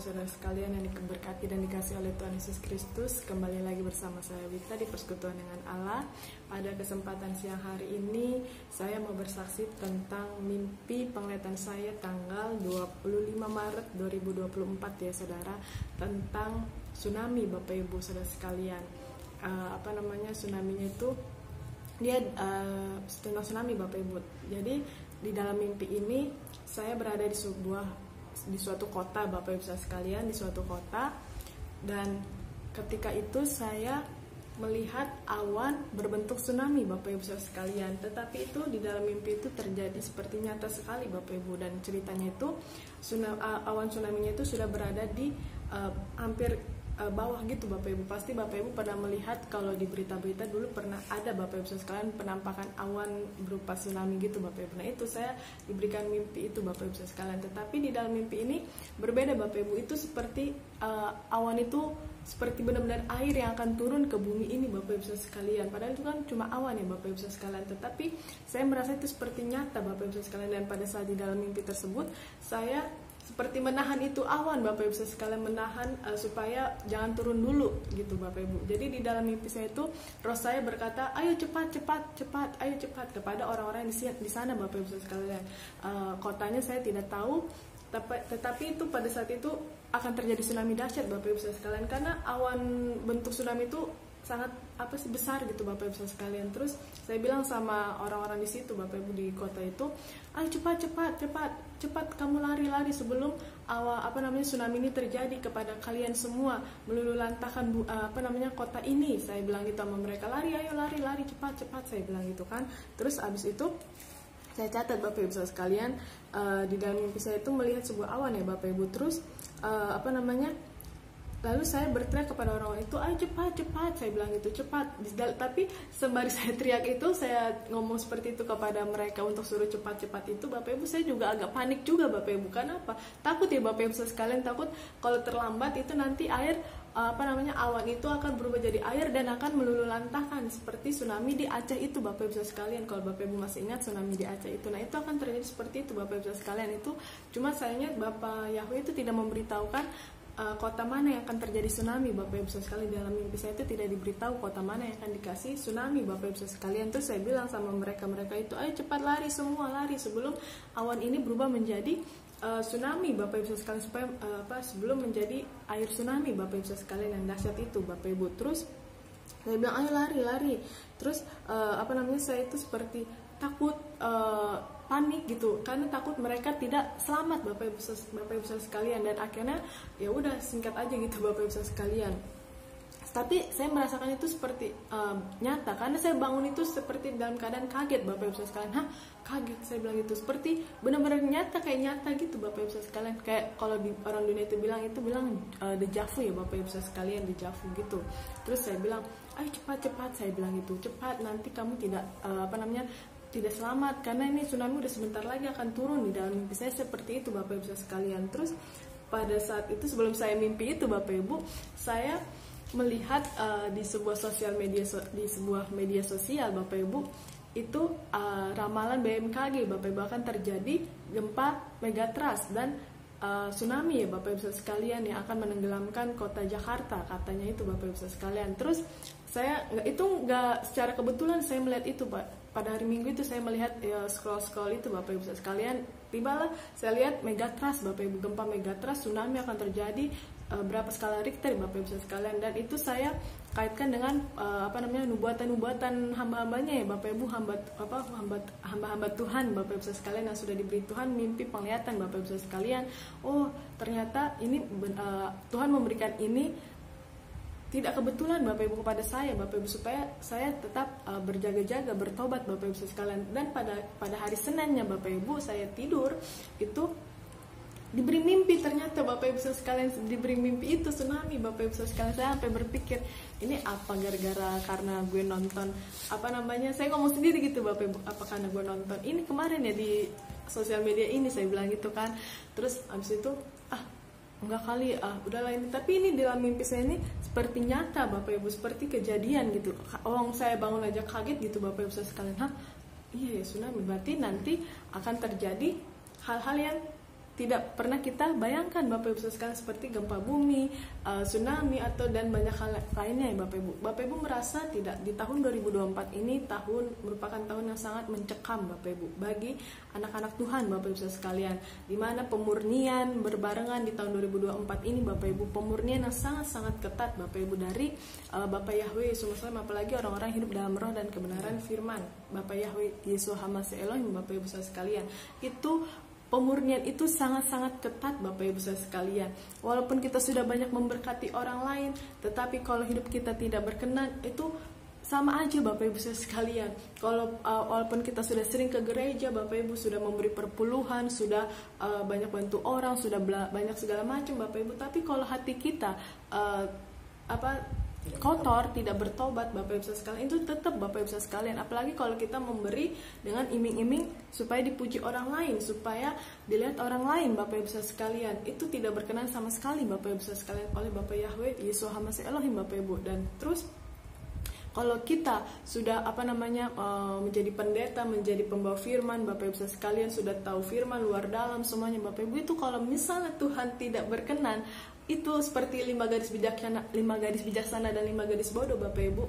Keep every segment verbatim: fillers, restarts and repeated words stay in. saudara sekalian yang diberkati dan dikasihi oleh Tuhan Yesus Kristus, kembali lagi bersama saya Wita di persekutuan dengan Allah. Pada kesempatan siang hari ini, saya mau bersaksi tentang mimpi penglihatan saya tanggal dua puluh lima Maret dua ribu dua puluh empat ya saudara, tentang tsunami Bapak Ibu saudara sekalian. Uh, apa namanya tsunaminya itu dia uh, tentang tsunami Bapak Ibu. Jadi di dalam mimpi ini saya berada di sebuah di suatu kota Bapak Ibu sekalian, di suatu kota, dan ketika itu saya melihat awan berbentuk tsunami Bapak Ibu sekalian, tetapi itu di dalam mimpi itu terjadi seperti nyata sekali Bapak Ibu. Dan ceritanya itu tsunami, awan tsunaminya itu sudah berada di uh, hampir uh, bawah gitu Bapak Ibu. Pasti Bapak Ibu pernah melihat kalau di berita-berita dulu pernah ada Bapak Ibu sekalian penampakan awan berupa tsunami gitu Bapak Ibu. Nah itu saya diberikan mimpi itu Bapak Ibu sekalian, tetapi di dalam mimpi ini berbeda Bapak Ibu. Itu seperti uh, awan itu seperti benar-benar air yang akan turun ke bumi ini Bapak Ibu sekalian. Padahal itu kan cuma awan ya Bapak Ibu sekalian, tetapi saya merasa itu seperti nyata Bapak Ibu sekalian. Dan pada saat di dalam mimpi tersebut saya seperti menahan itu awan Bapak Ibu sekalian, menahan uh, supaya jangan turun dulu gitu Bapak Ibu. Jadi di dalam mimpi saya itu roh saya berkata, ayo cepat cepat cepat, ayo cepat, kepada orang-orang yang di sana Bapak Ibu sekalian. Uh, kotanya saya tidak tahu, tetapi itu pada saat itu akan terjadi tsunami dahsyat Bapak Ibu sekalian, karena awan bentuk tsunami itu sangat apa sih besar gitu Bapak Ibu sekalian. Terus saya bilang sama orang-orang di situ Bapak Ibu, di kota itu, ayo cepat cepat cepat cepat kamu lari-lari sebelum awal apa namanya tsunami ini terjadi kepada kalian semua, meluluhlantakkan apa namanya kota ini. Saya bilang gitu sama mereka, lari ayo lari lari cepat cepat, saya bilang gitu kan. Terus abis itu saya catat Bapak Ibu sekalian, uh, di dalam mimpi saya itu melihat sebuah awan ya Bapak Ibu. Terus uh, apa namanya lalu saya berteriak kepada orang-orang itu, ayo cepat cepat, saya bilang gitu, cepat. Tapi sembari saya teriak itu, saya ngomong seperti itu kepada mereka untuk suruh cepat cepat itu Bapak Ibu, saya juga agak panik juga Bapak Ibu. Kenapa? Takut ya Bapak Ibu sekalian, takut kalau terlambat itu nanti air apa namanya awan itu akan berubah jadi air dan akan meluluhlantakkan seperti tsunami di Aceh itu Bapak Ibu sekalian. Kalau Bapak Ibu masih ingat tsunami di Aceh itu, nah itu akan terjadi seperti itu Bapak Ibu sekalian. Itu cuma sayangnya Bapak Yahweh itu tidak memberitahukan uh, kota mana yang akan terjadi tsunami Bapak Ibu sekalian. Dalam mimpi saya itu tidak diberitahu kota mana yang akan dikasih tsunami Bapak Ibu sekalian. Terus saya bilang sama mereka-mereka itu, ayo cepat lari semua, lari sebelum awan ini berubah menjadi Uh, tsunami Bapak Ibu sekalian, supaya uh, apa sebelum menjadi air tsunami Bapak Ibu sekalian yang dahsyat itu Bapak Ibu. Terus saya bilang ayo lari lari. Terus uh, apa namanya saya itu seperti takut, uh, panik gitu, karena takut mereka tidak selamat Bapak Ibu Bapak Ibu sekalian. Dan akhirnya ya udah singkat aja gitu Bapak Ibu sekalian. Tapi saya merasakan itu seperti uh, nyata, karena saya bangun itu seperti dalam keadaan kaget Bapak Ibu sekalian. Hah, kaget, saya bilang gitu, seperti benar-benar nyata, kayak nyata gitu Bapak Ibu sekalian. Kayak kalau di, orang dunia itu bilang itu bilang uh, deja vu ya Bapak Ibu sekalian, deja vu gitu. Terus saya bilang, ayo cepat-cepat, saya bilang gitu, cepat nanti kamu tidak uh, apa namanya tidak selamat, karena ini tsunami udah sebentar lagi akan turun. Di dalam mimpi saya seperti itu Bapak Ibu sekalian. Terus pada saat itu sebelum saya mimpi itu Bapak Ibu, saya melihat uh, di sebuah sosial media so, di sebuah media sosial Bapak Ibu itu uh, ramalan B M K G Bapak Ibu akan terjadi gempa megatrust dan uh, tsunami ya Bapak Ibu sekalian yang akan menenggelamkan kota Jakarta, katanya itu Bapak Ibu sekalian. Terus saya itu nggak secara kebetulan saya melihat itu Pak. Pada hari Minggu itu saya melihat ya, scroll-scroll itu Bapak Ibu sekalian, tibalah saya lihat megatrust Bapak Ibu, gempa megatrust, tsunami akan terjadi e, berapa skala Richter Bapak Ibu sekalian. Dan itu saya kaitkan dengan e, apa namanya nubuatan-nubuatan hamba-hambanya ya Bapak Ibu, hamba apa hamba-hamba Tuhan Bapak Ibu sekalian yang sudah diberi Tuhan mimpi penglihatan Bapak Ibu sekalian. Oh, ternyata ini e, Tuhan memberikan ini tidak kebetulan Bapak Ibu kepada saya Bapak Ibu, supaya saya tetap uh, berjaga-jaga, bertobat Bapak Ibu sekalian. Dan pada pada hari Seninnya Bapak Ibu saya tidur itu diberi mimpi, ternyata Bapak Ibu sekalian diberi mimpi itu tsunami Bapak Ibu sekalian. Saya sampai berpikir ini apa gara-gara karena gue nonton apa namanya, saya ngomong sendiri gitu Bapak Ibu, apa karena gue nonton ini kemarin ya di sosial media ini, saya bilang gitu kan. Terus abis itu ah enggak kali, ah udahlah ini. Tapi ini dalam mimpi saya ini seperti nyata Bapak Ibu, seperti kejadian gitu. Orang saya bangun aja kaget gitu Bapak Ibu sekalian. Hah, iya ya tsunami, berarti nanti akan terjadi hal-hal yang tidak pernah kita bayangkan Bapak Ibu sekarang, seperti gempa bumi, uh, tsunami, atau dan banyak hal lainnya ya Bapak Ibu. Bapak Ibu merasa tidak, di tahun dua ribu dua puluh empat ini tahun merupakan tahun yang sangat mencekam Bapak Ibu bagi anak-anak Tuhan Bapak Ibu sekalian, dimana pemurnian berbarengan di tahun dua ribu dua puluh empat ini Bapak Ibu, pemurnian yang sangat-sangat ketat Bapak Ibu dari uh, Bapak Yahweh Yeshua HaMashiach Elohim, apalagi orang-orang hidup dalam roh dan kebenaran firman Bapak Yahweh Yeshua HaMashiach Elohim Bapak Ibu sekalian. Itu pemurnian itu sangat-sangat ketat Bapak Ibu saudara sekalian. Walaupun kita sudah banyak memberkati orang lain, tetapi kalau hidup kita tidak berkenan, itu sama aja Bapak Ibu saudara sekalian. Kalau uh, walaupun kita sudah sering ke gereja Bapak Ibu, sudah memberi perpuluhan, sudah uh, banyak bantu orang, sudah banyak segala macam Bapak Ibu, tapi kalau hati kita uh, apa kotor, tidak bertobat Bapak Ibu sekalian, itu tetap Bapak Ibu sekalian. Apalagi kalau kita memberi dengan iming-iming supaya dipuji orang lain, supaya dilihat orang lain Bapak Ibu sekalian, itu tidak berkenan sama sekali Bapak Ibu sekalian oleh Bapak Yahweh Yeshua HaMashiach Elohim Bapak Ibu. Dan terus kalau kita sudah apa namanya menjadi pendeta, menjadi pembawa firman Bapak Ibu sekalian, sudah tahu firman luar dalam semuanya Bapak Ibu, itu kalau misalnya Tuhan tidak berkenan, itu seperti lima gadis bijaksana, lima gadis bijaksana dan lima gadis bodoh Bapak Ibu.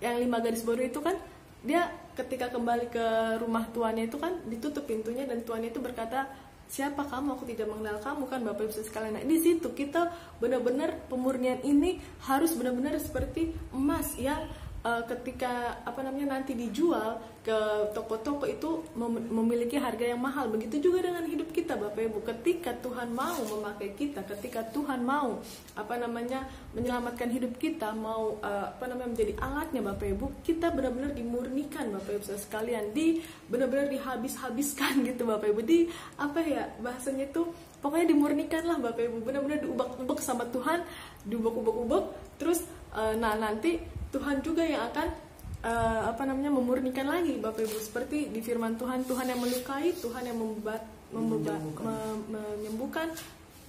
Yang lima gadis bodoh itu kan, dia ketika kembali ke rumah tuannya itu kan ditutup pintunya, dan tuannya itu berkata, siapa kamu? Aku tidak mengenal kamu kan Bapak Ibu sekalian. Nah, di situ kita benar-benar pemurnian ini harus benar-benar seperti emas ya. Ketika apa namanya nanti dijual ke toko-toko itu memiliki harga yang mahal. Begitu juga dengan hidup kita Bapak Ibu. Ketika Tuhan mau memakai kita, ketika Tuhan mau apa namanya menyelamatkan hidup kita, mau apa namanya menjadi alatnya Bapak Ibu, kita benar-benar dimurnikan Bapak Ibu sekalian, di benar-benar dihabis-habiskan gitu Bapak Ibu, di apa ya bahasanya tuh, pokoknya dimurnikanlah Bapak Ibu, benar-benar diubak-ubak sama Tuhan, diubak-ubak-ubak terus. Nah nanti Tuhan juga yang akan uh, apa namanya memurnikan lagi Bapak Ibu, seperti di firman Tuhan, Tuhan yang melukai, Tuhan yang membat, membebat, menyembuhkan. Me menyembuhkan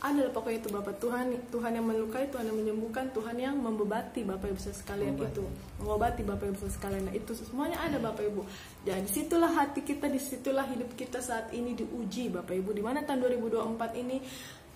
adalah pokoknya itu Bapak, Tuhan Tuhan yang melukai, Tuhan yang menyembuhkan, Tuhan yang membebati Bapak Ibu sekalian, Bapak. Itu mengobati Bapak Ibu sekalian. Nah, itu semuanya ada Bapak Ibu. Jadi disitulah hati kita, disitulah hidup kita saat ini diuji Bapak Ibu, dimana tahun dua ribu dua puluh empat ini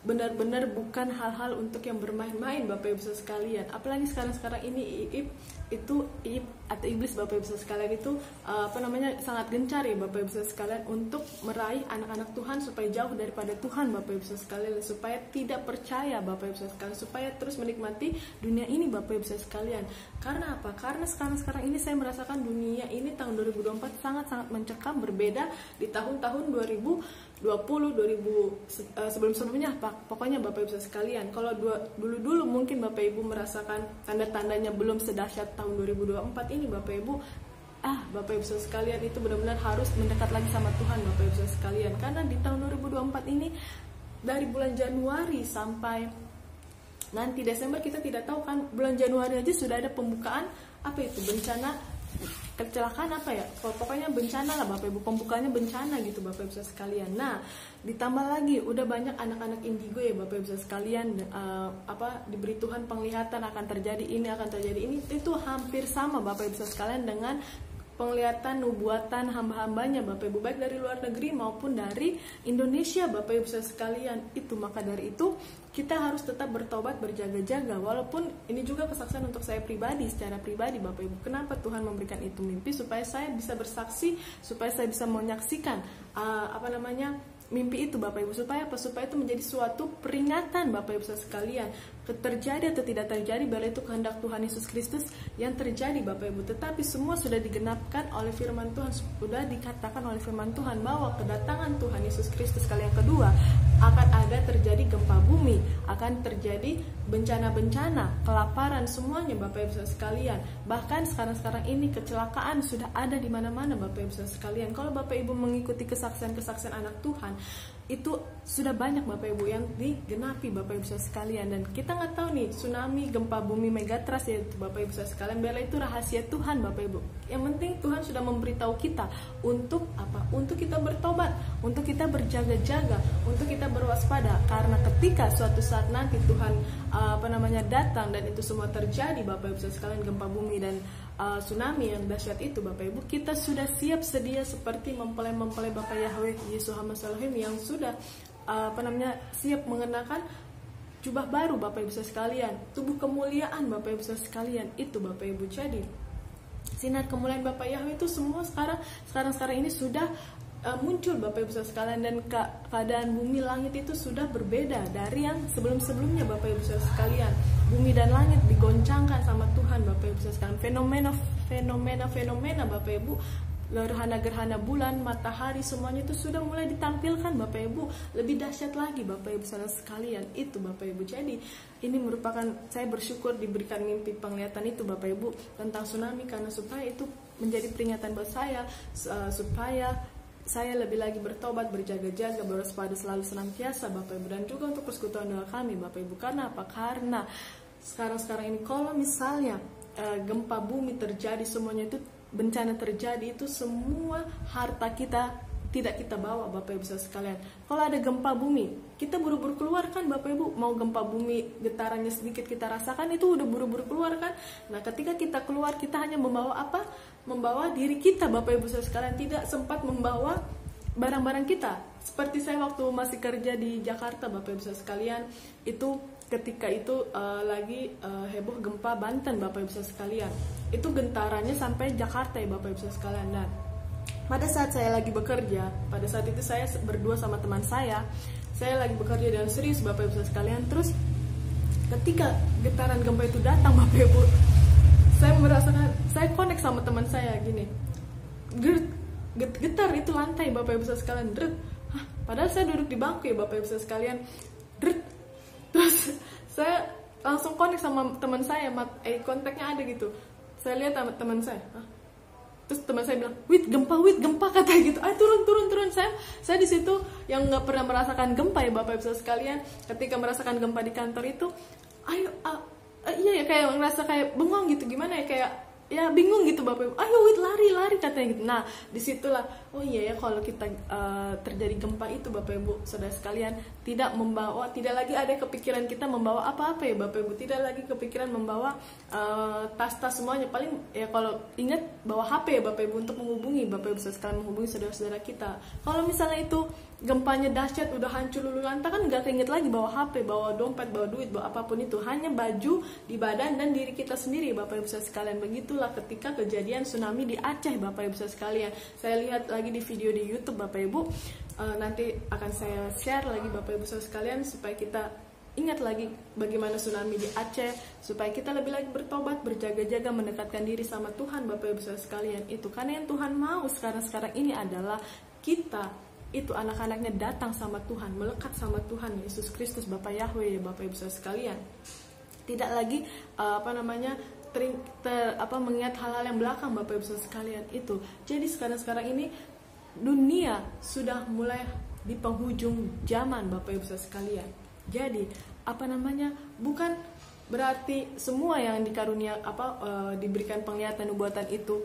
benar-benar bukan hal-hal untuk yang bermain-main Bapak Ibu sekalian. Apalagi sekarang-sekarang ini I I B itu I I B atau iblis Bapak Ibu sekalian itu uh, apa namanya sangat gencar ya Bapak Ibu sekalian untuk meraih anak-anak Tuhan supaya jauh daripada Tuhan Bapak Ibu sekalian, supaya tidak percaya Bapak Ibu sekalian, supaya terus menikmati dunia ini Bapak Ibu sekalian. Karena apa? Karena sekarang-sekarang ini saya merasakan dunia ini tahun dua ribu dua puluh empat sangat-sangat mencekam, berbeda di tahun-tahun dua ribu dua puluh, dua ribu uh, sebelum-sebelumnya Pak. Pokoknya Bapak Ibu sekalian, kalau dulu-dulu mungkin Bapak Ibu merasakan tanda-tandanya belum sedahsyat tahun dua ribu dua puluh empat ini Bapak Ibu. Ah, Bapak Ibu sekalian itu benar-benar harus mendekat lagi sama Tuhan Bapak Ibu sekalian. Karena di tahun dua ribu dua puluh empat ini dari bulan Januari sampai nanti Desember, kita tidak tahu kan, bulan Januari aja sudah ada pembukaan apa itu bencana, kecelakaan apa ya, pokoknya bencana lah Bapak Ibu, pembukanya bencana gitu Bapak Ibu sekalian. Nah ditambah lagi udah banyak anak-anak indigo ya Bapak Ibu sekalian, uh, apa diberi Tuhan penglihatan akan terjadi ini, akan terjadi ini, itu hampir sama Bapak Ibu sekalian dengan penglihatan nubuatan hamba-hambanya Bapak Ibu, baik dari luar negeri maupun dari Indonesia Bapak Ibu sekalian. Itu maka dari itu kita harus tetap bertobat, berjaga-jaga. Walaupun ini juga kesaksian untuk saya pribadi, secara pribadi Bapak Ibu, kenapa Tuhan memberikan itu mimpi, supaya saya bisa bersaksi, supaya saya bisa menyaksikan uh, apa namanya mimpi itu Bapak Ibu, supaya apa? Supaya itu menjadi suatu peringatan Bapak Ibu sekalian, terjadi atau tidak terjadi, bila itu kehendak Tuhan Yesus Kristus yang terjadi Bapak Ibu. Tetapi semua sudah digenapkan oleh firman Tuhan, sudah dikatakan oleh firman Tuhan bahwa kedatangan Tuhan Yesus Kristus kali yang kedua akan ada terjadi gempa bumi, akan terjadi bencana-bencana, kelaparan, semuanya Bapak Ibu sekalian. Bahkan sekarang-sekarang ini kecelakaan sudah ada di mana-mana Bapak Ibu sekalian. Kalau Bapak Ibu mengikuti kesaksian-kesaksian anak Tuhan, itu sudah banyak Bapak Ibu yang digenapi Bapak Ibu sekalian. Dan kita nggak tahu nih tsunami, gempa bumi, megatras ya Bapak Ibu sekalian, biarlah itu rahasia Tuhan Bapak Ibu. Yang penting Tuhan sudah memberitahu kita untuk apa? Untuk kita bertobat, untuk kita berjaga-jaga, untuk kita berwaspada. Karena ketika suatu saat nanti Tuhan apa namanya datang dan itu semua terjadi Bapak Ibu sekalian, gempa bumi dan Uh, tsunami yang dahsyat itu Bapak Ibu, kita sudah siap sedia seperti mempelai-mempelai Bapak Yahweh Yeshua HaMashiach Elohim yang sudah apa namanya, siap mengenakan jubah baru Bapak Ibu sekalian, tubuh kemuliaan Bapak Ibu sekalian. Itu Bapak Ibu, jadi sinar kemuliaan Bapak Yahweh itu semua sekarang sekarang sekarang ini sudah uh, muncul Bapak Ibu sekalian, dan ke keadaan bumi langit itu sudah berbeda dari yang sebelum-sebelumnya Bapak Ibu sekalian. Bumi dan langit digoncangkan sama Tuhan Bapak Ibu sekalian. Fenomena fenomena fenomena Bapak Ibu, gerhana-gerhana bulan, matahari, semuanya itu sudah mulai ditampilkan Bapak Ibu, lebih dahsyat lagi Bapak Ibu saudara sekalian. Itu Bapak Ibu, jadi ini merupakan, saya bersyukur diberikan mimpi penglihatan itu Bapak Ibu tentang tsunami, karena supaya itu menjadi peringatan buat saya, supaya saya lebih lagi bertobat, berjaga-jaga, berwaspada selalu senantiasa Bapak Ibu, dan juga untuk persekutuan doa kami Bapak Ibu. Karena apa? Karena sekarang-sekarang ini kalau misalnya gempa bumi terjadi, semuanya itu bencana terjadi, itu semua harta kita tidak kita bawa Bapak Ibu sekalian. Kalau ada gempa bumi, kita buru-buru keluarkan Bapak Ibu. Mau gempa bumi getarannya sedikit kita rasakan, itu udah buru-buru keluarkan. Nah, ketika kita keluar, kita hanya membawa apa? Membawa diri kita Bapak Ibu sekalian, tidak sempat membawa barang-barang kita. Seperti saya waktu masih kerja di Jakarta Bapak Ibu sekalian, itu ketika itu uh, lagi uh, heboh gempa Banten Bapak Ibu sekalian. Itu gentarannya sampai Jakarta ya Bapak Ibu sekalian. Dan pada saat saya lagi bekerja, pada saat itu saya berdua sama teman saya, saya lagi bekerja dan serius Bapak Ibu sekalian. Terus ketika getaran gempa itu datang Bapak Ibu, saya merasakan, saya connect sama teman saya gini, getar itu lantai Bapak Ibu sekalian, dret. Hah, padahal saya duduk di bangku ya Bapak Ibu sekalian, dret. Terus saya langsung connect sama teman saya, eh kontaknya ada gitu. Saya lihat sama teman saya, hah? Terus teman saya bilang, "Wit, gempa, wit, gempa," kata gitu. "Ah, turun, turun, turun." Saya saya di situ yang nggak pernah merasakan gempa ya Bapak Ibu sekalian, ketika merasakan gempa di kantor itu, ayo uh, uh, iya ya, kayak ngerasa kayak bengong gitu, gimana ya, kayak ya bingung gitu Bapak Ibu. "Ayo wit, lari, lari," katanya gitu. Nah, disitulah, oh iya ya, kalau kita uh, terjadi gempa itu Bapak Ibu saudara sekalian, tidak membawa, tidak lagi ada kepikiran kita membawa apa-apa ya Bapak Ibu, tidak lagi kepikiran membawa tas-tas uh, semuanya. Paling ya kalau ingat bawa H P ya Bapak Ibu, untuk menghubungi Bapak Ibu saudara sekalian, menghubungi saudara-saudara kita. Kalau misalnya itu gempanya dahsyat, udah hancur lulu lantah, kan nggak keinget lagi bawa H P, bawa dompet, bawa duit, bawa apapun itu, hanya baju di badan dan diri kita sendiri Bapak Ibu saudara sekalian. Begitu ketika kejadian tsunami di Aceh Bapak Ibu sekalian. Saya lihat lagi di video di YouTube Bapak Ibu, uh, nanti akan saya share lagi Bapak Ibu sekalian, supaya kita ingat lagi bagaimana tsunami di Aceh, supaya kita lebih lagi bertobat, berjaga-jaga, mendekatkan diri sama Tuhan Bapak Ibu sekalian. Itu karena yang Tuhan mau sekarang-sekarang ini adalah kita itu anak-anaknya datang sama Tuhan, melekat sama Tuhan Yesus Kristus Bapak Yahweh ya Bapak Ibu sekalian. Tidak lagi uh, apa namanya Ter, ter, apa mengingat hal-hal yang belakang Bapak Ibu sekalian itu. Jadi sekarang-sekarang ini dunia sudah mulai di penghujung zaman Bapak Ibu sekalian. Jadi apa namanya, bukan berarti semua yang dikarunia apa e, diberikan penglihatan nubuatan itu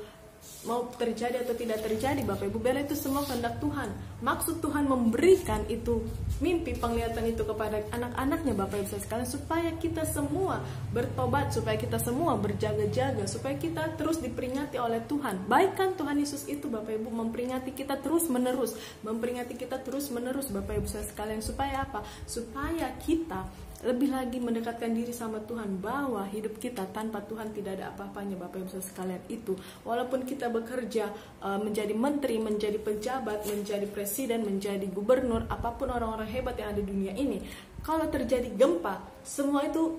mau terjadi atau tidak terjadi Bapak Ibu, biar itu semua kehendak Tuhan. Maksud Tuhan memberikan itu mimpi penglihatan itu kepada anak-anaknya Bapak Ibu sekalian, supaya kita semua bertobat, supaya kita semua berjaga-jaga, supaya kita terus diperingati oleh Tuhan. Baikkan Tuhan Yesus itu Bapak Ibu memperingati kita terus-menerus, memperingati kita terus-menerus Bapak Ibu sekalian, supaya apa? Supaya kita lebih lagi mendekatkan diri sama Tuhan, bahwa hidup kita tanpa Tuhan tidak ada apa-apanya Bapak Ibu sekalian itu. Walaupun kita bekerja, menjadi menteri, menjadi pejabat, menjadi presiden, menjadi gubernur, apapun orang-orang hebat yang ada di dunia ini, kalau terjadi gempa, semua itu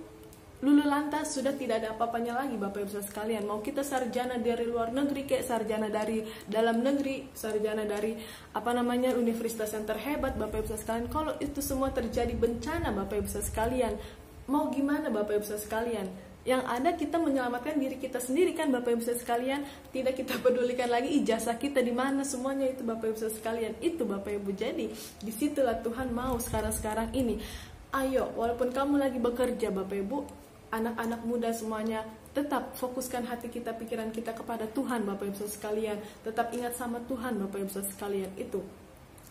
lulu lantah, sudah tidak ada apa-apanya lagi Bapak Ibu sekalian. Mau kita sarjana dari luar negeri, kayak sarjana dari dalam negeri, sarjana dari apa namanya universitas yang terhebat Bapak Ibu sekalian, kalau itu semua terjadi bencana Bapak Ibu sekalian, mau gimana Bapak Ibu sekalian? Yang ada kita menyelamatkan diri kita sendiri kan Bapak Ibu sekalian. Tidak kita pedulikan lagi ijazah kita di mana, semuanya itu Bapak Ibu sekalian. Itu Bapak Ibu, jadi disitulah Tuhan mau sekarang-sekarang ini. Ayo, walaupun kamu lagi bekerja Bapak Ibu, anak-anak muda semuanya, tetap fokuskan hati kita, pikiran kita kepada Tuhan Bapak Ibu sekalian. Tetap ingat sama Tuhan Bapak Ibu sekalian itu.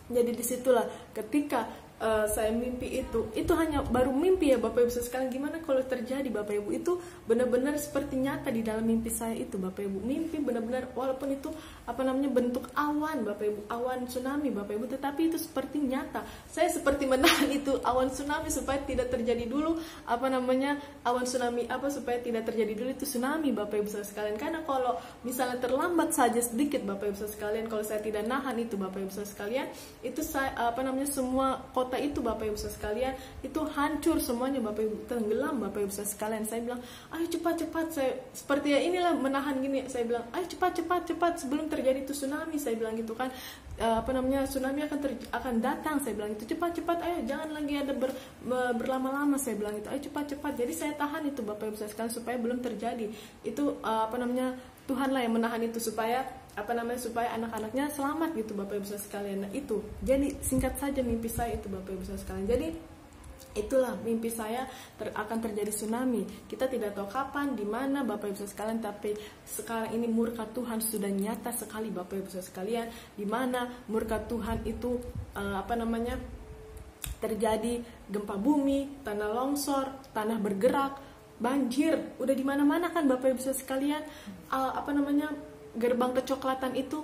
Jadi disitulah ketika uh, saya mimpi itu, itu hanya baru mimpi ya Bapak Ibu sekalian. Gimana kalau terjadi Bapak Ibu, itu benar-benar seperti nyata di dalam mimpi saya itu Bapak Ibu. Mimpi benar-benar walaupun itu apa namanya bentuk awan Bapak Ibu, awan tsunami Bapak Ibu, tetapi itu seperti nyata. Saya seperti menahan itu awan tsunami supaya tidak terjadi dulu apa namanya awan tsunami apa supaya tidak terjadi dulu itu tsunami Bapak Ibu sekalian. Karena kalau misalnya terlambat saja sedikit Bapak Ibu sekalian, kalau saya tidak nahan itu Bapak Ibu sekalian, itu saya apa namanya semua kota itu Bapak Ibu sekalian itu hancur semuanya Bapak Ibu, tenggelam Bapak Ibu sekalian. Saya bilang ayo cepat-cepat, saya seperti ya inilah menahan gini, saya bilang ayo cepat-cepat-cepat sebelum terjadi itu tsunami, saya bilang gitu kan. E, apa namanya tsunami akan ter, akan datang, saya bilang itu cepat-cepat, ayo jangan lagi ada ber, ber, berlama-lama, saya bilang itu ayo cepat-cepat. Jadi saya tahan itu Bapak Ibu sekalian supaya belum terjadi itu e, apa namanya Tuhanlah yang menahan itu supaya apa namanya supaya anak-anaknya selamat gitu Bapak Ibu sekalian. Nah, itu jadi singkat saja mimpi saya itu Bapak Ibu sekalian. Jadi itulah mimpi saya ter akan terjadi tsunami. Kita tidak tahu kapan, di mana Bapak Ibu sekalian, tapi sekarang ini murka Tuhan sudah nyata sekali Bapak Ibu sekalian. Di mana murka Tuhan itu uh, apa namanya terjadi gempa bumi, tanah longsor, tanah bergerak, banjir, udah di mana-mana kan Bapak Ibu sekalian. Uh, apa namanya gerbang kecoklatan itu,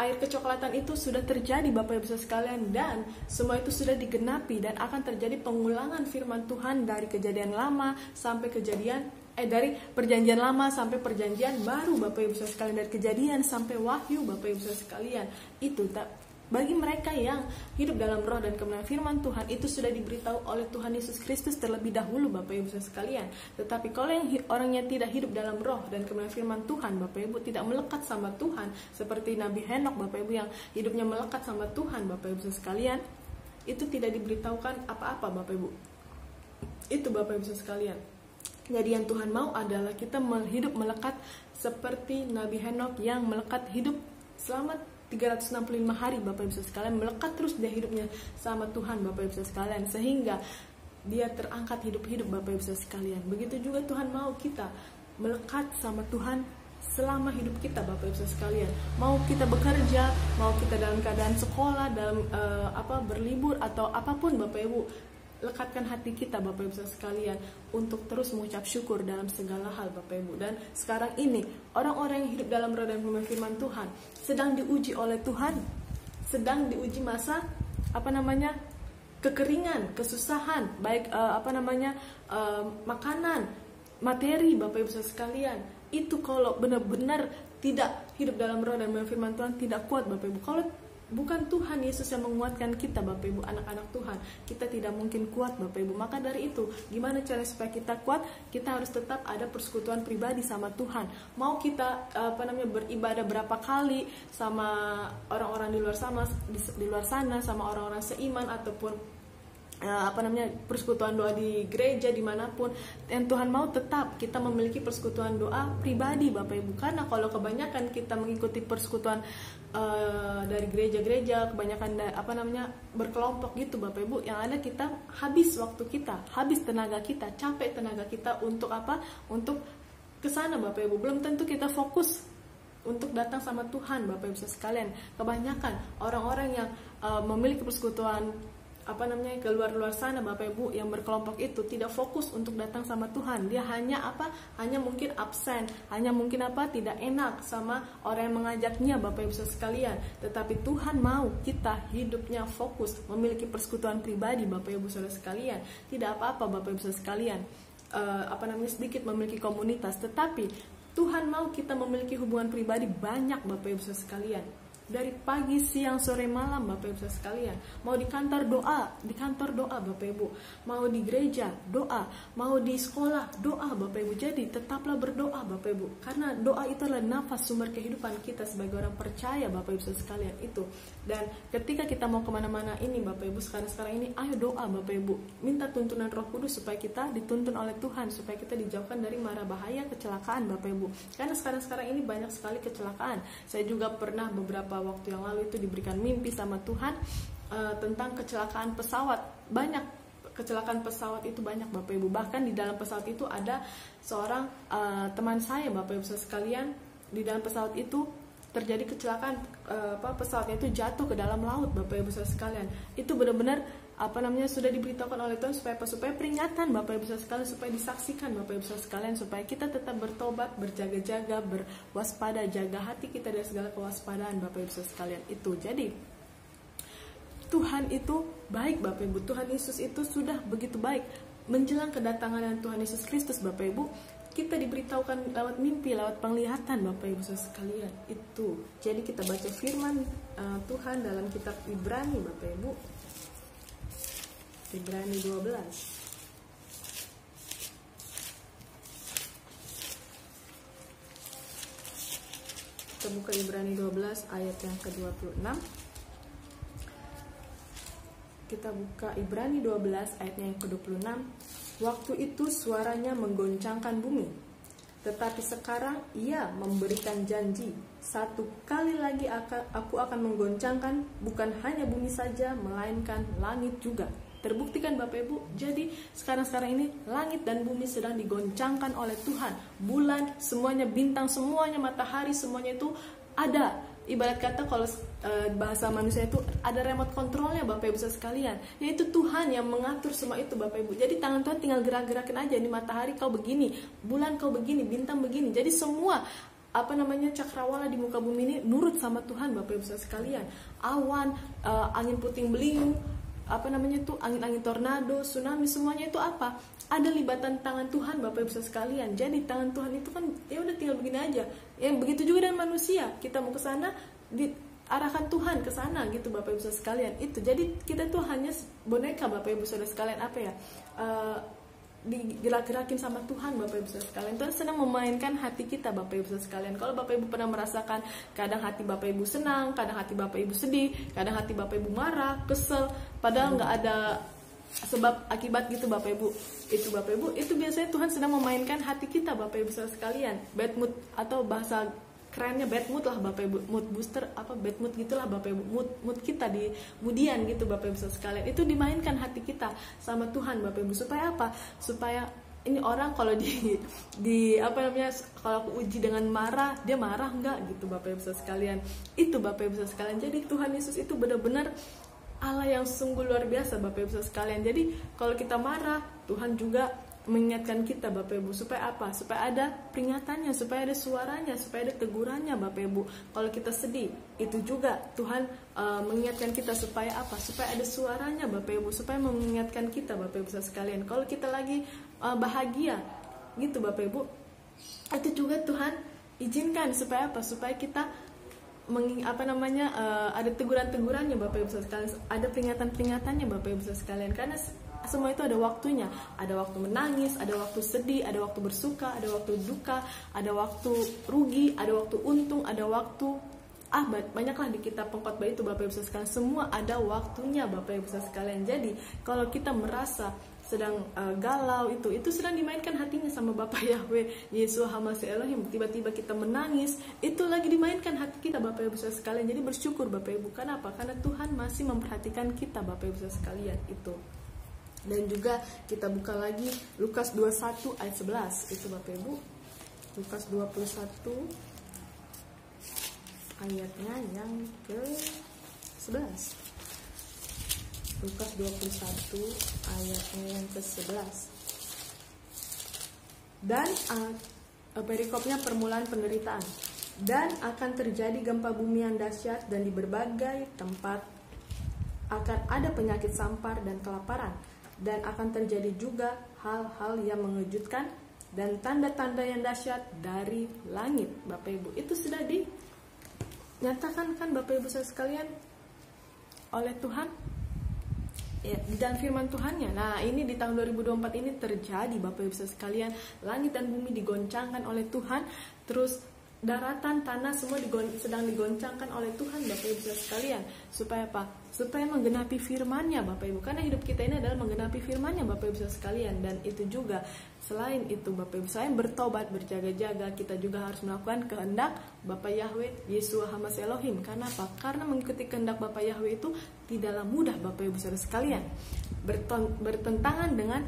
air kecoklatan itu sudah terjadi Bapak Ibu sekalian, dan semua itu sudah digenapi dan akan terjadi pengulangan firman Tuhan dari kejadian lama sampai kejadian eh dari perjanjian lama sampai perjanjian baru Bapak Ibu sekalian, dari kejadian sampai wahyu Bapak Ibu sekalian. Itu tak bagi mereka yang hidup dalam roh dan kebenaran firman Tuhan, itu sudah diberitahu oleh Tuhan Yesus Kristus terlebih dahulu Bapak Ibu sekalian. Tetapi kalau yang orangnya tidak hidup dalam roh dan kebenaran firman Tuhan Bapak Ibu, tidak melekat sama Tuhan, seperti Nabi Henok Bapak Ibu yang hidupnya melekat sama Tuhan Bapak Ibu sekalian, itu tidak diberitahukan apa-apa Bapak Ibu. Itu Bapak Ibu sekalian. Jadi yang Tuhan mau adalah kita hidup melekat seperti Nabi Henok yang melekat hidup selamat tiga ratus enam puluh lima hari Bapak Ibu sekalian, melekat terus dia hidupnya sama Tuhan Bapak Ibu sekalian, sehingga dia terangkat hidup-hidup Bapak Ibu sekalian. Begitu juga Tuhan mau kita melekat sama Tuhan selama hidup kita Bapak Ibu sekalian. Mau kita bekerja, mau kita dalam keadaan sekolah, dalam uh, apa berlibur atau apapun Bapak Ibu, lekatkan hati kita Bapak Ibu sekalian untuk terus mengucap syukur dalam segala hal Bapak Ibu. Dan sekarang ini orang-orang yang hidup dalam roh dan firman Tuhan sedang diuji oleh Tuhan, sedang diuji masa apa namanya kekeringan, kesusahan, baik uh, apa namanya uh, makanan, materi Bapak Ibu sekalian. Itu kalau benar-benar tidak hidup dalam roh dan firman Tuhan tidak kuat Bapak Ibu. Kalau bukan Tuhan Yesus yang menguatkan kita Bapak Ibu, anak-anak Tuhan, kita tidak mungkin kuat Bapak Ibu. Maka dari itu, gimana cara supaya kita kuat? Kita harus tetap ada persekutuan pribadi sama Tuhan. Mau kita apa namanya beribadah berapa kali sama orang-orang di luar sana, di, di luar sana sama orang-orang seiman ataupun apa namanya persekutuan doa di gereja dimanapun, yang Tuhan mau tetap kita memiliki persekutuan doa pribadi Bapak Ibu. Karena kalau kebanyakan kita mengikuti persekutuan uh, dari gereja-gereja, kebanyakan da apa namanya berkelompok gitu Bapak Ibu, yang ada kita habis waktu kita, habis tenaga kita, capek tenaga kita untuk apa, untuk kesana Bapak Ibu. Belum tentu kita fokus untuk datang sama Tuhan Bapak Ibu sekalian. Kebanyakan orang-orang yang uh, memiliki persekutuan apa namanya keluar-luar sana Bapak Ibu yang berkelompok itu tidak fokus untuk datang sama Tuhan. Dia hanya apa? Hanya mungkin absen, hanya mungkin apa? Tidak enak sama orang yang mengajaknya Bapak Ibu sekalian. Tetapi Tuhan mau kita hidupnya fokus, memiliki persekutuan pribadi Bapak Ibu saudara sekalian. Tidak apa-apa Bapak Ibu saudara sekalian uh, apa namanya sedikit memiliki komunitas, tetapi Tuhan mau kita memiliki hubungan pribadi banyak Bapak Ibu saudara sekalian. Dari pagi, siang, sore, malam Bapak Ibu sekalian. Mau di kantor doa, di kantor doa Bapak Ibu. Mau di gereja doa, mau di sekolah doa Bapak Ibu. Jadi tetaplah berdoa Bapak Ibu, karena doa itu adalah nafas sumber kehidupan kita sebagai orang percaya Bapak Ibu sekalian itu. Dan ketika kita mau kemana-mana ini Bapak Ibu sekarang-sekarang ini, ayo doa Bapak Ibu, minta tuntunan Roh Kudus supaya kita dituntun oleh Tuhan, supaya kita dijauhkan dari mara bahaya kecelakaan Bapak Ibu. Karena sekarang-sekarang ini banyak sekali kecelakaan. Saya juga pernah beberapa waktu yang lalu itu diberikan mimpi sama Tuhan uh, tentang kecelakaan pesawat. Banyak kecelakaan pesawat itu banyak Bapak Ibu. Bahkan di dalam pesawat itu ada seorang uh, teman saya Bapak Ibu sekalian. Di dalam pesawat itu terjadi kecelakaan, apa, pesawatnya itu jatuh ke dalam laut, Bapak Ibu Saudara sekalian. Itu benar-benar apa namanya sudah diberitakan oleh Tuhan supaya supaya peringatan Bapak Ibu Saudara sekalian, supaya disaksikan Bapak Ibu Saudara sekalian, supaya kita tetap bertobat, berjaga-jaga, berwaspada, jaga hati kita dari segala kewaspadaan Bapak Ibu Saudara sekalian. Itu jadi Tuhan itu baik Bapak Ibu, Tuhan Yesus itu sudah begitu baik. Menjelang kedatangan Tuhan Yesus Kristus Bapak Ibu, kita diberitahukan lewat mimpi, lewat penglihatan Bapak Ibu Saudara sekalian. Itu jadi kita baca firman uh, Tuhan dalam kitab Ibrani Bapak Ibu, Ibrani dua belas. Kita buka Ibrani dua belas ayat yang ke dua puluh enam. Kita buka Ibrani dua belas ayatnya yang ke dua puluh enam. Waktu itu suaranya menggoncangkan bumi, tetapi sekarang ia memberikan janji, satu kali lagi aku akan menggoncangkan bukan hanya bumi saja, melainkan langit juga. Terbuktikan Bapak Ibu, jadi sekarang-sekarang ini langit dan bumi sedang digoncangkan oleh Tuhan. Bulan, semuanya, bintang, semuanya, matahari, semuanya itu ada. Ibarat kata kalau e, bahasa manusia itu ada remote controlnya Bapak Ibu sekalian. Yaitu Tuhan yang mengatur semua itu Bapak Ibu. Jadi tangan Tuhan tinggal gerak-gerakin aja. Ini matahari kau begini, bulan kau begini, bintang begini. Jadi semua apa namanya cakrawala di muka bumi ini nurut sama Tuhan Bapak Ibu sekalian. Awan, e, angin puting beliung, apa namanya tuh angin-angin tornado, tsunami, semuanya itu apa? Ada libatan tangan Tuhan Bapak Ibu sekalian. Jadi tangan Tuhan itu kan ya udah tinggal begini aja. Yang begitu juga dengan manusia. Kita mau ke sana diarahkan Tuhan ke sana gitu Bapak Ibu sekalian. Itu. Jadi kita tuh hanya boneka Bapak Ibu Saudara sekalian, apa ya? Uh, digerak-gerakin sama Tuhan Bapak Ibu Saudara sekalian. Tuhan senang memainkan hati kita Bapak Ibu Saudara sekalian. Kalau Bapak Ibu pernah merasakan kadang hati Bapak Ibu senang, kadang hati Bapak Ibu sedih, kadang hati Bapak Ibu marah, kesel, padahal nggak ada sebab akibat gitu Bapak Ibu. Itu Bapak Ibu, itu biasanya Tuhan sedang memainkan hati kita Bapak Ibu Saudara sekalian. Bad mood atau bahasa kerennya bad mood lah Bapak Ibu, mood booster apa bad mood gitulah Bapak Ibu, mood mood kita di kemudian gitu Bapak Ibu sekalian. Itu dimainkan hati kita sama Tuhan Bapak Ibu supaya apa? Supaya ini orang kalau di di apa namanya kalau aku uji dengan marah, dia marah enggak gitu Bapak Ibu sekalian. Itu Bapak Ibu sekalian. Jadi Tuhan Yesus itu benar-benar Allah yang sungguh luar biasa Bapak Ibu sekalian. Jadi kalau kita marah, Tuhan juga mengingatkan kita Bapak Ibu supaya apa? Supaya ada peringatannya, supaya ada suaranya, supaya ada tegurannya Bapak Ibu. Kalau kita sedih, itu juga Tuhan uh, mengingatkan kita supaya apa? Supaya ada suaranya Bapak Ibu, supaya mengingatkan kita Bapak Ibu sekalian. Kalau kita lagi uh, bahagia, gitu Bapak Ibu, itu juga Tuhan izinkan supaya apa? Supaya kita Meng, apa namanya uh, ada teguran-tegurannya Bapak Ibu sekalian, ada peringatan-peringatannya Bapak Ibu sekalian, karena semua itu ada waktunya, ada waktu menangis, ada waktu sedih, ada waktu bersuka, ada waktu duka, ada waktu rugi, ada waktu untung, ada waktu ah banyaklah di kitab pengkhotbah itu Bapak Ibu sekalian, semua ada waktunya Bapak Ibu sekalian. Jadi kalau kita merasa sedang uh, galau, itu itu sedang dimainkan hatinya sama Bapak Yahweh Yeshua HaMashiach Elohim. Tiba-tiba kita menangis, itu lagi dimainkan hati kita Bapak Ibu Saudara sekalian. Jadi bersyukur Bapak Ibu, karena apa? Karena Tuhan masih memperhatikan kita Bapak Ibu Saudara sekalian. Itu. Dan juga kita buka lagi Lukas dua puluh satu ayat sebelas itu Bapak Ibu. Lukas dua puluh satu ayatnya yang ke sebelas. Lukas dua puluh satu ayatnya yang ke sebelas. Dan uh, perikopnya permulaan penderitaan. Dan akan terjadi gempa bumi yang dahsyat, dan di berbagai tempat akan ada penyakit sampar dan kelaparan. Dan akan terjadi juga hal-hal yang mengejutkan dan tanda-tanda yang dahsyat dari langit Bapak Ibu. Itu sudah dinyatakan kan Bapak Ibu saya sekalian oleh Tuhan ya, di dalam firman Tuhannya. Nah ini di tahun dua ribu dua puluh empat ini terjadi Bapak Ibu sekalian. Langit dan bumi digoncangkan oleh Tuhan. Terus daratan, tanah semua digon sedang digoncangkan oleh Tuhan Bapak Ibu sekalian. Supaya apa? Supaya menggenapi firman-Nya Bapak Ibu. Karena hidup kita ini adalah menggenapi firman-Nya Bapak Ibu sekalian. Dan itu juga selain itu Bapak Ibu, selain bertobat, berjaga-jaga, kita juga harus melakukan kehendak Bapak Yahweh Yeshua HaMashiach Elohim. Karena apa? Karena mengikuti kehendak Bapak Yahweh itu tidaklah mudah Bapak Ibu Saudara sekalian. Bertentangan dengan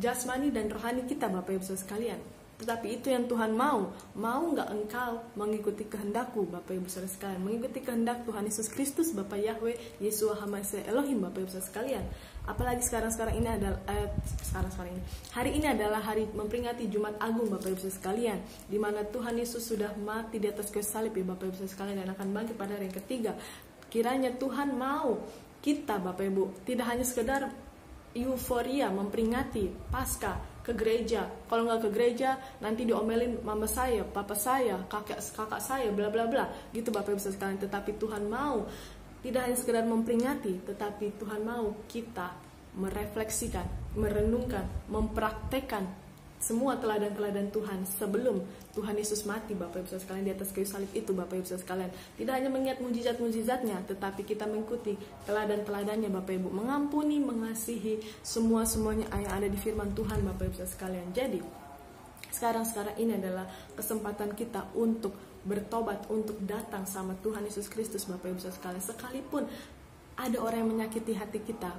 jasmani dan rohani kita Bapak Ibu Saudara sekalian. Tetapi itu yang Tuhan mau. Mau nggak engkau mengikuti kehendakku, Bapak Ibu Saudara sekalian? Mengikuti kehendak Tuhan Yesus Kristus, Bapak Yahweh Yeshua HaMashiach Elohim, Bapak Ibu Saudara sekalian. Apalagi sekarang-sekarang ini adalah eh, sekarang-sekarang ini. Hari ini adalah hari memperingati Jumat Agung, Bapak Ibu Saudara sekalian, di mana Tuhan Yesus sudah mati di atas kayu salib, ya Bapak Ibu Saudara sekalian, dan akan bangkit pada hari yang ketiga. Kiranya Tuhan mau kita, Bapak Ibu, tidak hanya sekedar euforia memperingati Paskah ke gereja. Kalau nggak ke gereja nanti diomelin mama saya, papa saya, kakek kakak saya, bla bla bla gitu, Bapak Ibu sekalian. Tetapi Tuhan mau tidak hanya sekedar memperingati, tetapi Tuhan mau kita merefleksikan, merenungkan, mempraktekkan semua teladan-teladan Tuhan sebelum Tuhan Yesus mati, Bapak Ibu sekalian, di atas kayu salib itu, Bapak Ibu sekalian. Tidak hanya mengingat mujizat-mujizatnya, tetapi kita mengikuti teladan-teladannya, Bapak Ibu. Mengampuni, mengasihi semua-semuanya yang ada di firman Tuhan, Bapak Ibu sekalian. Jadi sekarang-sekarang ini adalah kesempatan kita untuk bertobat, untuk datang sama Tuhan Yesus Kristus, Bapak Ibu sekalian. Sekalipun ada orang yang menyakiti hati kita,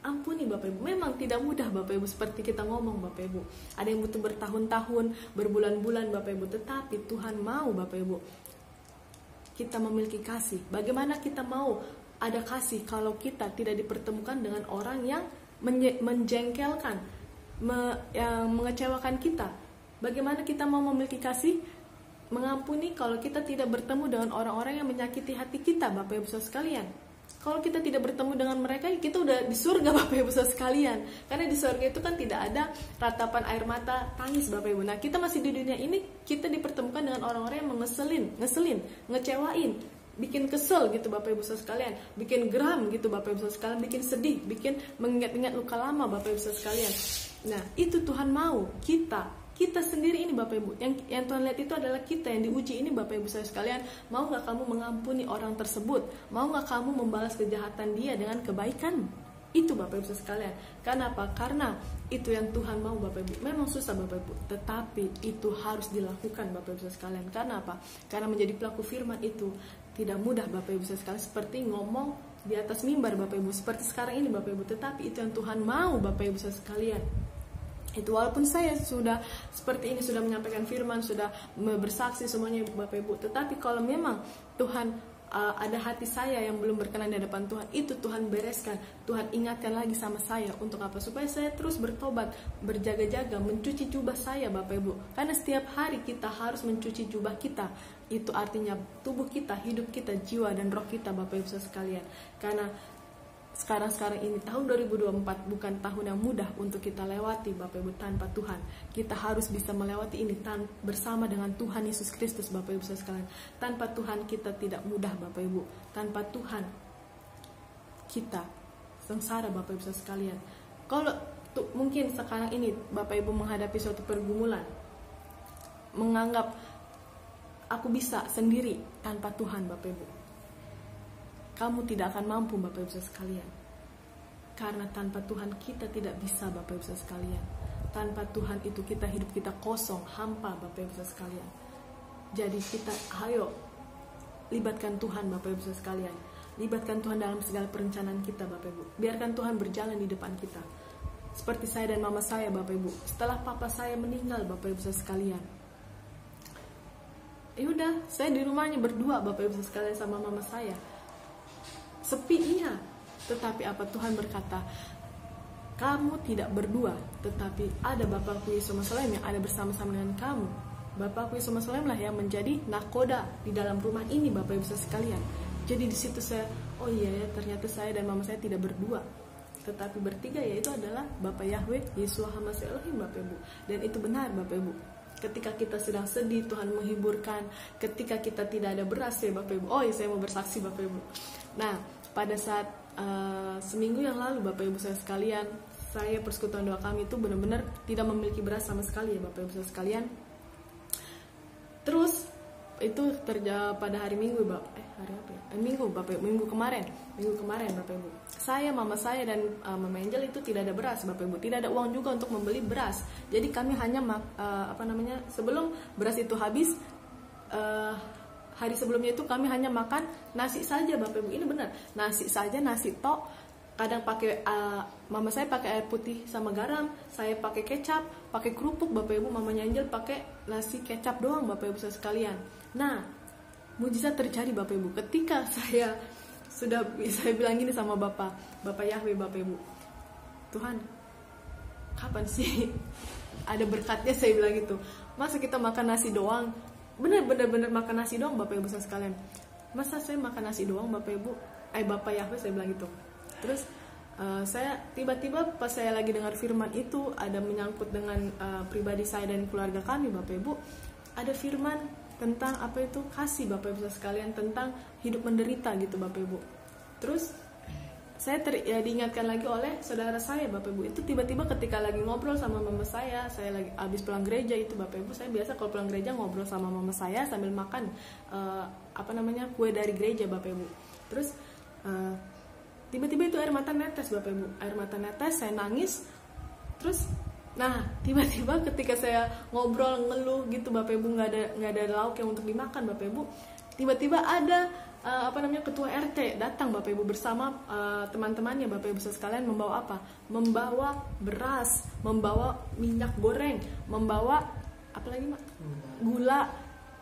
ampuni, Bapak Ibu. Memang tidak mudah, Bapak Ibu, seperti kita ngomong, Bapak Ibu. Ada yang butuh bertahun-tahun, berbulan-bulan, Bapak Ibu. Tetapi Tuhan mau, Bapak Ibu, kita memiliki kasih. Bagaimana kita mau ada kasih kalau kita tidak dipertemukan dengan orang yang menjengkelkan, me yang mengecewakan kita? Bagaimana kita mau memiliki kasih mengampuni kalau kita tidak bertemu dengan orang-orang yang menyakiti hati kita, Bapak Ibu Saudara sekalian? Kalau kita tidak bertemu dengan mereka, kita udah di surga, Bapak Ibu Saudara sekalian. Karena di surga itu kan tidak ada ratapan air mata tangis, Bapak Ibu. Nah, kita masih di dunia ini, kita dipertemukan dengan orang-orang yang mengeselin, ngeselin, ngecewain, bikin kesel gitu, Bapak Ibu Saudara sekalian, bikin geram gitu, Bapak Ibu Saudara sekalian, bikin sedih, bikin mengingat-ingat luka lama, Bapak Ibu Saudara sekalian. Nah, itu Tuhan mau kita Kita sendiri ini, Bapak Ibu, yang, yang Tuhan lihat itu adalah kita yang diuji ini, Bapak Ibu saya sekalian. Mau gak kamu mengampuni orang tersebut? Mau gak kamu membalas kejahatan dia dengan kebaikan? Itu, Bapak Ibu saya sekalian. Kenapa? Karena itu yang Tuhan mau, Bapak Ibu. Memang susah, Bapak Ibu, tetapi itu harus dilakukan, Bapak Ibu saya sekalian. Karena apa? Karena menjadi pelaku firman itu tidak mudah, Bapak Ibu saya sekalian, seperti ngomong di atas mimbar, Bapak Ibu, seperti sekarang ini, Bapak Ibu. Tetapi itu yang Tuhan mau, Bapak Ibu saya sekalian. Itu walaupun saya sudah seperti ini, sudah menyampaikan firman, sudah bersaksi semuanya, Bapak Ibu. Tetapi kalau memang Tuhan uh, ada hati saya yang belum berkenan di hadapan Tuhan, itu Tuhan bereskan, Tuhan ingatkan lagi sama saya. Untuk apa? Supaya saya terus bertobat, berjaga-jaga, mencuci jubah saya, Bapak Ibu. Karena setiap hari kita harus mencuci jubah kita. Itu artinya tubuh kita, hidup kita, jiwa dan roh kita, Bapak Ibu sekalian. Karena sekarang-sekarang ini tahun dua ribu dua puluh empat bukan tahun yang mudah untuk kita lewati, Bapak Ibu, tanpa Tuhan. Kita harus bisa melewati ini tan bersama dengan Tuhan Yesus Kristus, Bapak Ibu sekalian. Tanpa Tuhan kita tidak mudah, Bapak Ibu. Tanpa Tuhan kita sengsara, Bapak Ibu sekalian. Kalau tuh, mungkin sekarang ini Bapak Ibu menghadapi suatu pergumulan, menganggap aku bisa sendiri tanpa Tuhan, Bapak Ibu. Kamu tidak akan mampu, Bapak Ibu Saudara sekalian. Karena tanpa Tuhan kita tidak bisa, Bapak Ibu Saudara sekalian. Tanpa Tuhan itu kita hidup kita kosong, hampa, Bapak Ibu Saudara sekalian. Jadi kita ayo libatkan Tuhan, Bapak Ibu Saudara sekalian. Libatkan Tuhan dalam segala perencanaan kita, Bapak Ibu. Biarkan Tuhan berjalan di depan kita. Seperti saya dan mama saya, Bapak Ibu. Setelah papa saya meninggal, Bapak Ibu Saudara sekalian, ya udah, saya di rumahnya berdua, Bapak Ibu Saudara sekalian, sama mama saya. Sepi, iya, tetapi apa Tuhan berkata, kamu tidak berdua, tetapi ada Bapakku Yesus Masalem yang ada bersama-sama dengan kamu. Bapakku Yesus Masalem lah yang menjadi nakoda di dalam rumah ini, Bapak Ibu saya sekalian. Jadi di situ saya, oh iya ya, ternyata saya dan mama saya tidak berdua, tetapi bertiga, yaitu adalah Bapak Yahweh Yeshua HaMashiach Elohim, Bapak Ibu. Dan itu benar, Bapak Ibu. Ketika kita sedang sedih, Tuhan menghiburkan. Ketika kita tidak ada beras, ya Bapak Ibu, oh iya, saya mau bersaksi, Bapak Ibu. Nah, pada saat uh, seminggu yang lalu, Bapak Ibu saya sekalian, saya persekutuan doa kami itu benar-benar tidak memiliki beras sama sekali, ya Bapak Ibu saya sekalian. Terus itu terjadi pada hari Minggu, Bapak. Eh, hari apa ya? Eh, Minggu, Bapak Ibu. Minggu kemarin. Minggu kemarin, Bapak Ibu. Saya, mama saya dan uh, Mama Angel itu tidak ada beras, Bapak Ibu. Tidak ada uang juga untuk membeli beras. Jadi kami hanya uh, apa namanya? Sebelum beras itu habis, eh uh, hari sebelumnya itu kami hanya makan nasi saja, Bapak Ibu. Ini benar, nasi saja, nasi tok. Kadang pakai uh, mama saya pakai air putih sama garam, saya pakai kecap, pakai kerupuk Bapak Ibu, mamanya Angel pakai nasi kecap doang Bapak Ibu saya sekalian. Nah, mujizat terjadi Bapak Ibu ketika saya sudah saya bilang gini sama Bapak, Bapak Yahweh, Bapak Ibu, Tuhan, kapan sih ada berkatnya? Saya bilang gitu. Masa kita makan nasi doang? Bener-bener makan nasi doang Bapak Ibu saya sekalian. Masa saya makan nasi doang Bapak Ibu? Eh Bapak Yahweh, saya bilang gitu. Terus uh, saya tiba-tiba pas saya lagi dengar firman itu ada menyangkut dengan uh, pribadi saya dan keluarga kami Bapak Ibu. Ada firman tentang apa itu kasih Bapak Ibu sekalian, tentang hidup menderita gitu Bapak Ibu. Terus saya ter, ya, diingatkan lagi oleh saudara saya Bapak Ibu. Itu tiba-tiba ketika lagi ngobrol sama mama saya, saya lagi habis pulang gereja itu Bapak Ibu. Saya biasa kalau pulang gereja ngobrol sama mama saya sambil makan uh, apa namanya kue dari gereja Bapak Ibu. Terus uh, tiba-tiba itu air mata netes Bapak Ibu, air mata netes, saya nangis. Terus, nah tiba-tiba ketika saya ngobrol ngeluh gitu Bapak Ibu, nggak ada nggak ada lauk yang untuk dimakan Bapak Ibu. Tiba-tiba ada uh, apa namanya ketua R T datang Bapak Ibu bersama uh, teman-temannya Bapak Ibu sekalian, membawa apa? Membawa beras, membawa minyak goreng, membawa apa lagi Mak? Gula.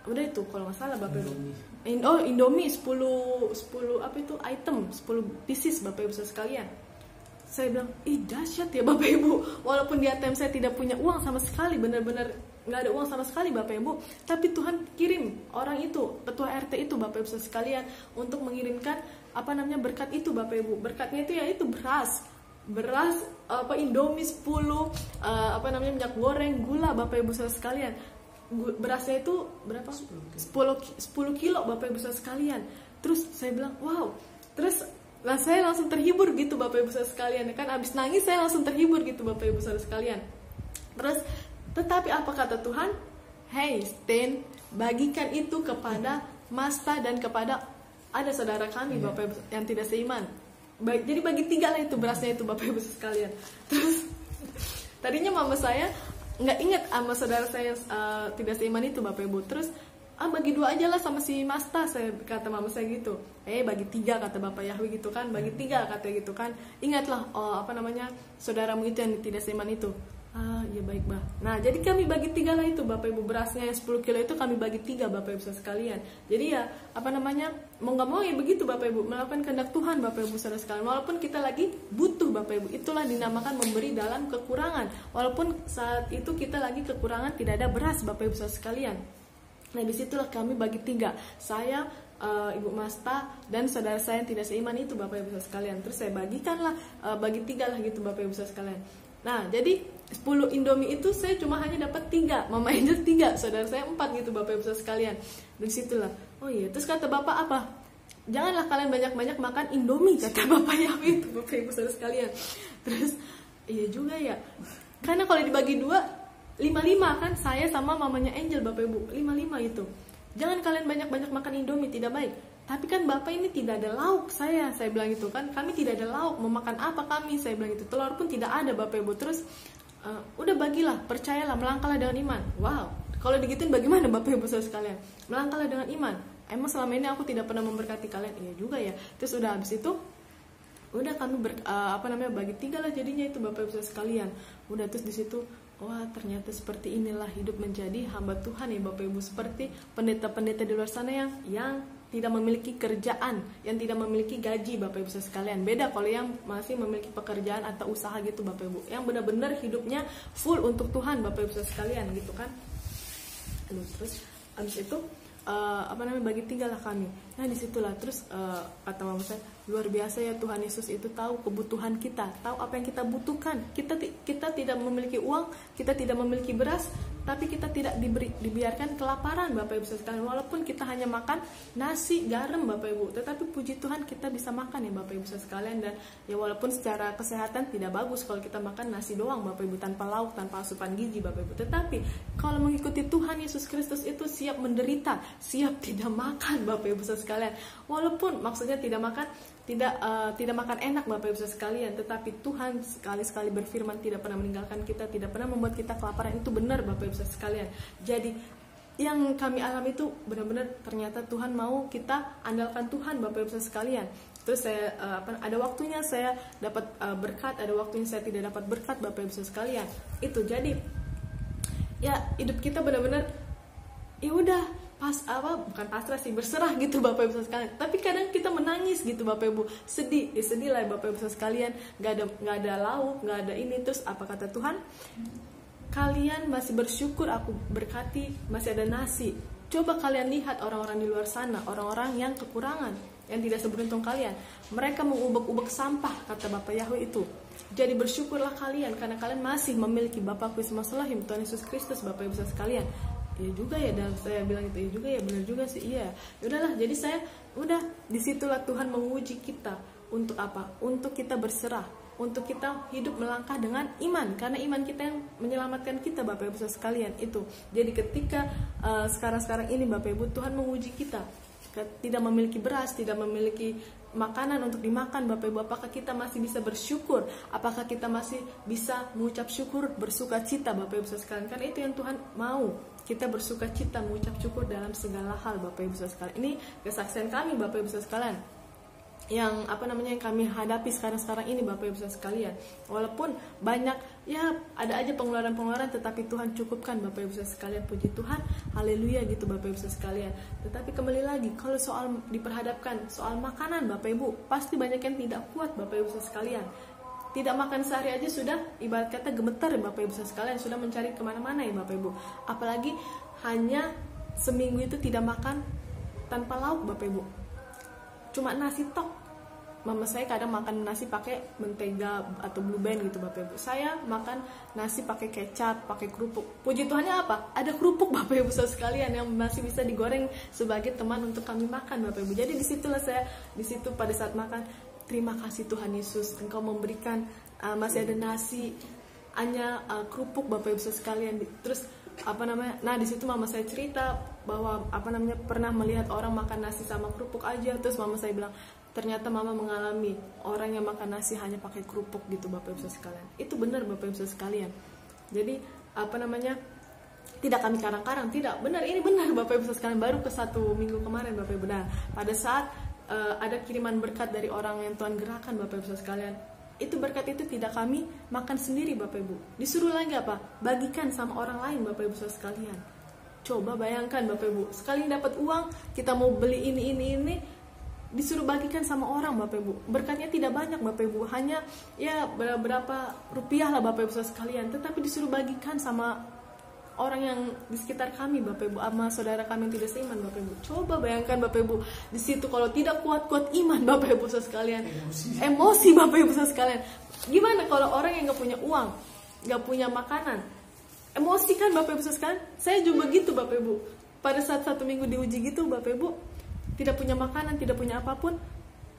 Udah itu kalau nggak salah Bapak Ibu. Oh Indomie sepuluh sepuluh apa itu item sepuluh pieces Bapak Ibu sekalian. Saya bilang, ih dahsyat ya Bapak Ibu. Walaupun di A T M saya tidak punya uang sama sekali, benar-benar nggak ada uang sama sekali Bapak Ibu. Tapi Tuhan kirim orang itu, ketua R T itu Bapak Ibu sekalian, untuk mengirimkan apa namanya berkat itu Bapak Ibu. Berkatnya itu ya itu beras, beras apa Indomie sepuluh uh, apa namanya minyak goreng, gula Bapak Ibu sekalian. Berasnya itu berapa? sepuluh kilo Bapak Ibu saya sekalian. Terus saya bilang, wow. Terus lah saya langsung terhibur gitu Bapak Ibu saya sekalian. Kan abis nangis saya langsung terhibur gitu Bapak Ibu saya sekalian. Terus tetapi apa kata Tuhan? Hey Stan, bagikan itu kepada Masta dan kepada ada saudara kami Bapak Ibu yang tidak seiman. Jadi bagi tiga lah itu berasnya itu Bapak Ibu saya sekalian. Terus tadinya mama saya nggak ingat sama saudara saya uh, tidak seiman itu Bapak Ibu. Terus ah bagi dua aja lah sama si Masta, saya kata mama saya gitu. Eh bagi tiga kata Bapak Yahweh gitu kan, bagi tiga kata gitu kan. Ingatlah oh, apa namanya saudaramu itu yang tidak seiman itu. Ah ya baik Bah. Nah jadi kami bagi tiga lah itu Bapak Ibu, berasnya yang sepuluh kilo itu kami bagi tiga Bapak Ibu sekalian. Jadi ya apa namanya mau nggak mau ya begitu Bapak Ibu, melakukan kehendak Tuhan Bapak Ibu saudara sekalian. Walaupun kita lagi butuh Bapak Ibu, itulah dinamakan memberi dalam kekurangan. Walaupun saat itu kita lagi kekurangan, tidak ada beras Bapak Ibu saudara sekalian. Nah disitulah kami bagi tiga, saya, Uh, Ibu Masta dan saudara saya yang tidak seiman itu Bapak Ibu sekalian. Terus saya bagikanlah uh, bagi tiga lah gitu Bapak Ibu sekalian. Nah jadi sepuluh Indomie itu saya cuma hanya dapat tiga, Mama Angel tiga, saudara saya empat gitu Bapak Ibu sekalian. Dan situlah oh iya. Terus kata Bapak apa? Janganlah kalian banyak-banyak makan Indomie kata Bapak Yahweh itu Bapak Ibu saudara sekalian. Terus iya juga ya, karena kalau dibagi dua lima-lima kan, saya sama mamanya Angel Bapak Ibu lima-lima itu. Jangan kalian banyak-banyak makan Indomie, tidak baik. Tapi kan Bapak ini tidak ada lauk, saya saya bilang gitu kan. Kami tidak ada lauk, mau makan apa kami, saya bilang gitu. Telur pun tidak ada Bapak Ibu. Terus uh, udah bagilah, percayalah, melangkahlah dengan iman. Wow, kalau digituin bagaimana Bapak Ibu saya sekalian? Melangkahlah dengan iman. Emang selama ini aku tidak pernah memberkati kalian? Iya juga ya. Terus udah habis itu udah kami ber, uh, apa namanya bagi tiga lah jadinya itu Bapak Ibu saya sekalian. Udah terus di situ wah ternyata seperti inilah hidup menjadi hamba Tuhan ya Bapak Ibu, seperti pendeta-pendeta di luar sana yang yang tidak memiliki kerjaan, yang tidak memiliki gaji Bapak Ibu sekalian. Beda kalau yang masih memiliki pekerjaan atau usaha gitu Bapak Ibu, yang benar-benar hidupnya full untuk Tuhan Bapak Ibu sekalian gitu kan. Lalu terus habis itu Uh, apa namanya bagi tiga lah kami. Nah disitulah terus uh, kata mama saya, luar biasa ya Tuhan Yesus itu tahu kebutuhan kita, tahu apa yang kita butuhkan. Kita kita tidak memiliki uang, kita tidak memiliki beras, tapi kita tidak diberi, dibiarkan kelaparan Bapak Ibu sekalian. Walaupun kita hanya makan nasi garam Bapak Ibu, tetapi puji Tuhan kita bisa makan ya Bapak Ibu sekalian. Dan ya walaupun secara kesehatan tidak bagus kalau kita makan nasi doang Bapak Ibu, tanpa lauk, tanpa asupan gizi Bapak Ibu. Tetapi kalau mengikuti Tuhan Yesus Kristus itu siap menderita, siap tidak makan Bapak Ibu sekalian. Walaupun maksudnya tidak makan tidak uh, tidak makan enak Bapak Ibu sekalian, tetapi Tuhan sekali-sekali berfirman tidak pernah meninggalkan kita, tidak pernah membuat kita kelaparan. Itu benar Bapak Ibu sekalian. Jadi yang kami alami itu benar-benar ternyata Tuhan mau kita andalkan Tuhan Bapak Ibu sekalian. Terus saya uh, apa, ada waktunya saya dapat uh, berkat, ada waktunya saya tidak dapat berkat, Bapak Ibu sekalian. Itu jadi ya hidup kita benar-benar ya udah pas apa bukan pasrah sih, berserah gitu Bapak Ibu sekalian. Tapi kadang kita menangis gitu Bapak Ibu, sedih, ya sedih lah Bapak Ibu sekalian, nggak ada nggak ada lauk, nggak ada ini. Terus apa kata Tuhan? Kalian masih bersyukur aku berkati, masih ada nasi. Coba kalian lihat orang-orang di luar sana, orang-orang yang kekurangan, yang tidak seberuntung kalian. Mereka mengubek-ubek sampah, kata Bapak Yahweh itu. Jadi bersyukurlah kalian karena kalian masih memiliki Bapa Kristus Elohim, Tuhan Yesus Kristus, Bapak Ibu sekalian. Ya juga ya, dalam saya bilang itu ya juga ya, benar juga sih, iya. Udahlah, jadi saya udah disitulah Tuhan menguji kita untuk apa? Untuk kita berserah, untuk kita hidup melangkah dengan iman, karena iman kita yang menyelamatkan kita Bapak Ibu sekalian itu. Jadi ketika uh, sekarang-sekarang ini Bapak Ibu, Tuhan menguji kita tidak memiliki beras, tidak memiliki makanan untuk dimakan Bapak Ibu, apakah kita masih bisa bersyukur, apakah kita masih bisa mengucap syukur, bersuka cita Bapak Ibu sekalian, kan itu yang Tuhan mau. Kita bersuka cita, mengucap syukur dalam segala hal Bapak Ibu sekalian. Ini kesaksian kami Bapak Ibu sekalian, yang apa namanya yang kami hadapi sekarang-sekarang ini Bapak Ibu sekalian. Walaupun banyak ya ada aja pengeluaran-pengeluaran, tetapi Tuhan cukupkan Bapak Ibu sekalian, puji Tuhan, haleluya gitu Bapak Ibu sekalian. Tetapi kembali lagi, kalau soal diperhadapkan soal makanan Bapak Ibu, pasti banyak yang tidak kuat Bapak Ibu sekalian. Tidak makan sehari aja sudah ibarat kata gemeter Bapak Ibu sekalian, sudah mencari kemana-mana ya Bapak Ibu. Apalagi hanya seminggu itu tidak makan tanpa lauk Bapak Ibu, cuma nasi tok. Mama saya kadang makan nasi pakai mentega atau blue band gitu Bapak Ibu. Saya makan nasi pakai kecap, pakai kerupuk. Puji Tuhannya apa? Ada kerupuk Bapak Ibu sekalian yang masih bisa digoreng sebagai teman untuk kami makan Bapak Ibu. Jadi disitulah saya, disitu pada saat makan, terima kasih Tuhan Yesus, Engkau memberikan uh, masih ada nasi, hanya uh, kerupuk Bapak Ibu sekalian. Terus apa namanya? Nah di situ mama saya cerita bahwa apa namanya pernah melihat orang makan nasi sama kerupuk aja. Terus mama saya bilang ternyata mama mengalami orang yang makan nasi hanya pakai kerupuk gitu Bapak Ibu sekalian. Itu benar Bapak Ibu sekalian. Jadi apa namanya? Tidak kami karang-karang, tidak, benar ini benar Bapak Ibu sekalian. Baru ke satu minggu kemarin Bapak Ibu. Nah pada saat Uh, ada kiriman berkat dari orang yang Tuhan gerakan Bapak Ibu sekalian, itu berkat itu tidak kami makan sendiri Bapak Ibu, disuruh lagi apa? Bagikan sama orang lain Bapak Ibu sekalian. Coba bayangkan Bapak Ibu, sekali dapat uang kita mau beli ini ini ini, disuruh bagikan sama orang Bapak Ibu. Berkatnya tidak banyak Bapak Ibu, hanya ya berapa rupiah lah Bapak Ibu sekalian, tetapi disuruh bagikan sama orang yang di sekitar kami Bapak Ibu, sama saudara kami yang tidak seiman Bapak Ibu. Coba bayangkan Bapak Ibu, di situ kalau tidak kuat-kuat iman Bapak Ibu sekalian, emosi, emosi Bapak Ibu sekalian. Gimana kalau orang yang nggak punya uang, nggak punya makanan, emosi kan Bapak Ibu sekalian? Saya juga gitu Bapak Ibu. Pada saat satu minggu diuji gitu Bapak Ibu, tidak punya makanan, tidak punya apapun,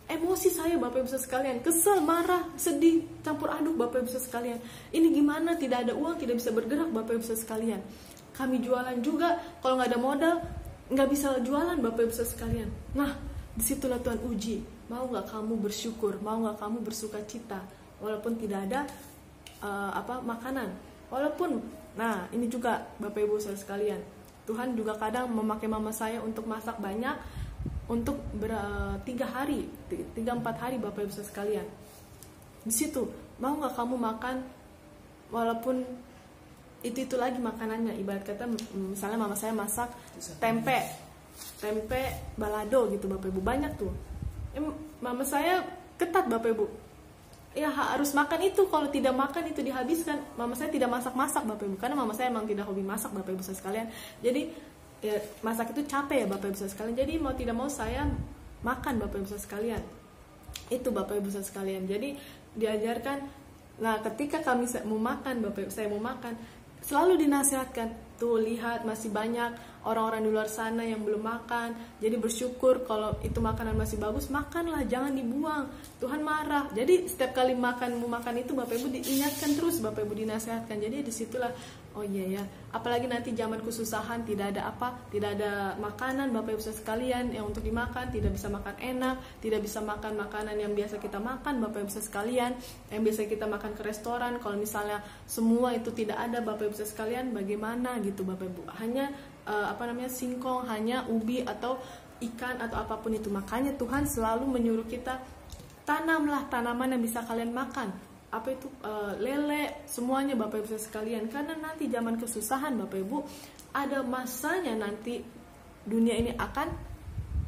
emosi saya Bapak Ibu sekalian, kesel, marah, sedih, campur aduk Bapak Ibu sekalian. Ini gimana, tidak ada uang, tidak bisa bergerak Bapak Ibu sekalian. Kami jualan juga, kalau nggak ada modal nggak bisa jualan Bapak Ibu sekalian. Nah disitulah Tuhan uji, mau nggak kamu bersyukur, mau nggak kamu bersuka cita walaupun tidak ada uh, apa makanan. Walaupun nah ini juga Bapak Ibu sekalian, Tuhan juga kadang memakai mama saya untuk masak banyak untuk ber, tiga hari, tiga empat hari Bapak Ibu sekalian. Di situ mau nggak kamu makan walaupun itu itu lagi makanannya, ibarat kata misalnya mama saya masak tempe, tempe balado gitu Bapak Ibu, banyak tuh. Ya, mama saya ketat Bapak Ibu. Ya harus makan itu, kalau tidak makan itu dihabiskan. Mama saya tidak masak-masak Bapak Ibu, karena mama saya emang tidak hobi masak Bapak Ibu sekalian. Jadi ya, masak itu capek ya Bapak Ibu sekalian. Jadi mau tidak mau saya makan Bapak Ibu sekalian. Itu Bapak Ibu sekalian. Jadi diajarkan. Nah ketika kami mau makan, Bapak Ibu saya mau makan, selalu dinasihatkan. Tuh lihat masih banyak orang-orang di luar sana yang belum makan. Jadi bersyukur kalau itu makanan masih bagus, makanlah, jangan dibuang. Tuhan marah. Jadi setiap kali makan mau makan itu Bapak Ibu diingatkan terus, Bapak Ibu dinasihatkan. Jadi disitulah oh iya ya, apalagi nanti zaman kesusahan, tidak ada apa, tidak ada makanan Bapak Ibu sekalian yang untuk dimakan, tidak bisa makan enak, tidak bisa makan makanan yang biasa kita makan Bapak Ibu sekalian, yang biasa kita makan ke restoran. Kalau misalnya semua itu tidak ada Bapak Ibu sekalian, bagaimana gitu Bapak Ibu? Hanya uh, apa namanya singkong, hanya ubi atau ikan atau apapun itu. Makanya Tuhan selalu menyuruh kita, tanamlah tanaman yang bisa kalian makan. Apa itu, e, lele, semuanya Bapak Ibu sekalian. Karena nanti zaman kesusahan Bapak Ibu, ada masanya nanti dunia ini akan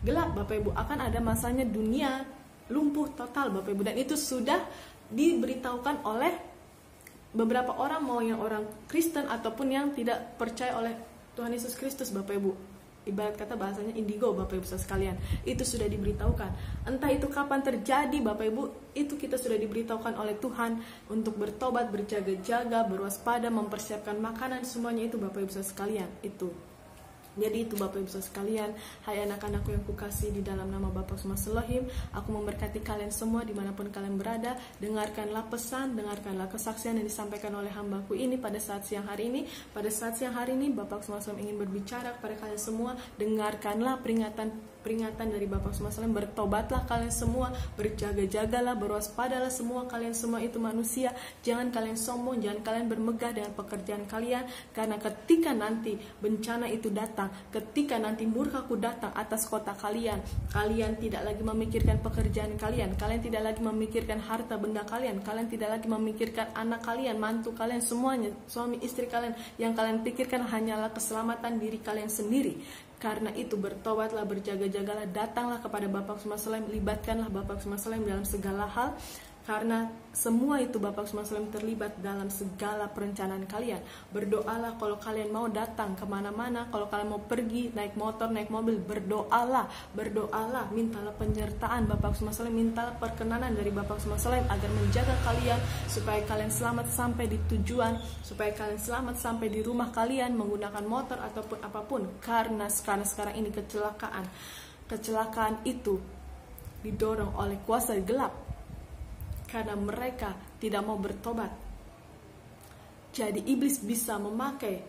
gelap Bapak Ibu. Akan ada masanya dunia lumpuh total Bapak Ibu. Dan itu sudah diberitahukan oleh beberapa orang, mau yang orang Kristen ataupun yang tidak percaya oleh Tuhan Yesus Kristus Bapak Ibu. Ibarat kata bahasanya indigo Bapak Ibu sekalian. Itu sudah diberitahukan. Entah itu kapan terjadi Bapak Ibu, itu kita sudah diberitahukan oleh Tuhan untuk bertobat, berjaga-jaga, berwaspada, mempersiapkan makanan, semuanya itu Bapak Ibu sekalian. Itu. Jadi itu Bapak Ibu sekalian, hai anak-anakku yang kukasih di dalam nama Bapa Elohim, aku memberkati kalian semua dimanapun kalian berada. Dengarkanlah pesan, dengarkanlah kesaksian yang disampaikan oleh hambaku ini pada saat siang hari ini. Pada saat siang hari ini Bapa Elohim ingin berbicara kepada kalian semua. Dengarkanlah peringatan-peringatan dari Bapa Elohim, bertobatlah kalian semua, berjaga-jagalah, berwaspadalah semua kalian semua itu manusia. Jangan kalian sombong, jangan kalian bermegah dengan pekerjaan kalian, karena ketika nanti bencana itu datang, ketika nanti murkaku datang atas kota kalian, kalian tidak lagi memikirkan pekerjaan kalian, kalian tidak lagi memikirkan harta benda kalian, kalian tidak lagi memikirkan anak kalian, mantu kalian, semuanya, suami istri kalian. Yang kalian pikirkan hanyalah keselamatan diri kalian sendiri. Karena itu bertobatlah, berjaga-jagalah, datanglah kepada Bapak Subhanahu, libatkanlah Bapak Subhanahu dalam segala hal. Karena semua itu Bapak Subhanahu terlibat dalam segala perencanaan kalian. Berdoalah kalau kalian mau datang kemana-mana, kalau kalian mau pergi, naik motor, naik mobil, berdoalah, berdoalah, mintalah penyertaan Bapak Subhanahu, mintalah perkenanan dari Bapak Subhanahu agar menjaga kalian, supaya kalian selamat sampai di tujuan, supaya kalian selamat sampai di rumah kalian, menggunakan motor ataupun apapun. Karena sekarang-sekarang ini kecelakaan, kecelakaan itu didorong oleh kuasa gelap, karena mereka tidak mau bertobat. Jadi iblis bisa memakai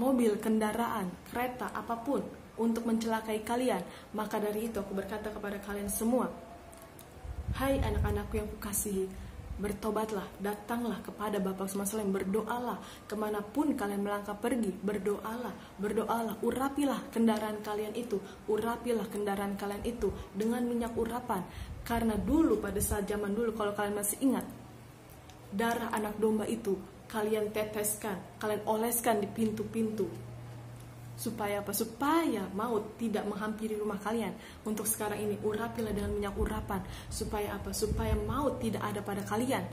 mobil, kendaraan, kereta, apapun untuk mencelakai kalian. Maka dari itu aku berkata kepada kalian semua, hai anak-anakku yang kukasihi, bertobatlah, datanglah kepada Bapa Subhanahu, berdoalah, kemanapun kalian melangkah pergi, berdoalah, berdoalah, urapilah kendaraan kalian itu, urapilah kendaraan kalian itu dengan minyak urapan. Karena dulu pada saat zaman dulu, kalau kalian masih ingat, darah anak domba itu kalian teteskan, kalian oleskan di pintu-pintu, supaya apa? Supaya maut tidak menghampiri rumah kalian. Untuk sekarang ini urapilah dengan minyak urapan, supaya apa? Supaya maut tidak ada pada kalian.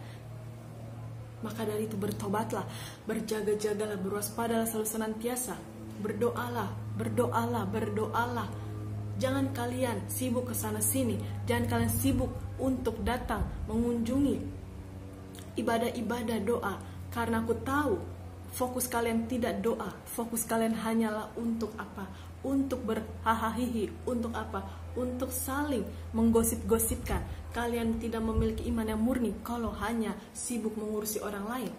Maka dari itu bertobatlah, berjaga-jagalah, berwaspadalah selalu senantiasa, berdoalah, berdoalah, berdoalah. Jangan kalian sibuk ke sana sini, jangan kalian sibuk untuk datang mengunjungi ibadah-ibadah doa, karena aku tahu fokus kalian tidak doa, fokus kalian hanyalah untuk apa? Untuk berhahahihi, untuk apa? Untuk saling menggosip-gosipkan. Kalian tidak memiliki iman yang murni kalau hanya sibuk mengurusi orang lain.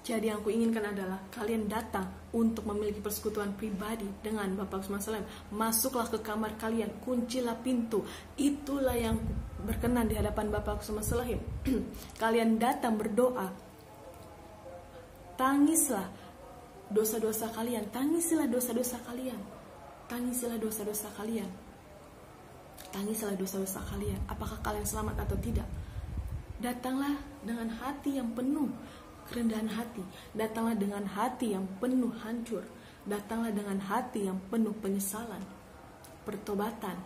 Jadi yang aku inginkan adalah kalian datang untuk memiliki persekutuan pribadi dengan Bapak Subhanahu. Masuklah ke kamar kalian, kuncilah pintu. Itulah yang berkenan di hadapan Bapak Subhanahu. Kalian datang berdoa, tangislah dosa-dosa kalian, tangislah dosa-dosa kalian, tangislah dosa-dosa kalian, tangislah dosa-dosa kalian. Apakah kalian selamat atau tidak? Datanglah dengan hati yang penuh kerendahan hati, datanglah dengan hati yang penuh hancur, datanglah dengan hati yang penuh penyesalan, pertobatan.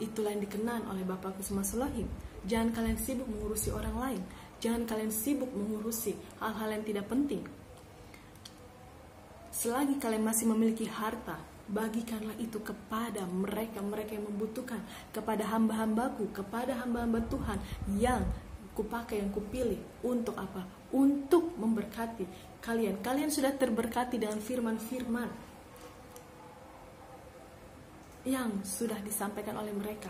Itulah yang dikenan oleh Bapak Subhanahu. Jangan kalian sibuk mengurusi orang lain. Jangan kalian sibuk mengurusi hal-hal yang tidak penting. Selagi kalian masih memiliki harta, bagikanlah itu kepada mereka-mereka yang membutuhkan, kepada hamba-hambaku, kepada hamba-hamba Tuhan yang kupakai, yang kupilih. Untuk apa? Untuk memberkati kalian. Kalian sudah terberkati dengan firman-firman yang sudah disampaikan oleh mereka.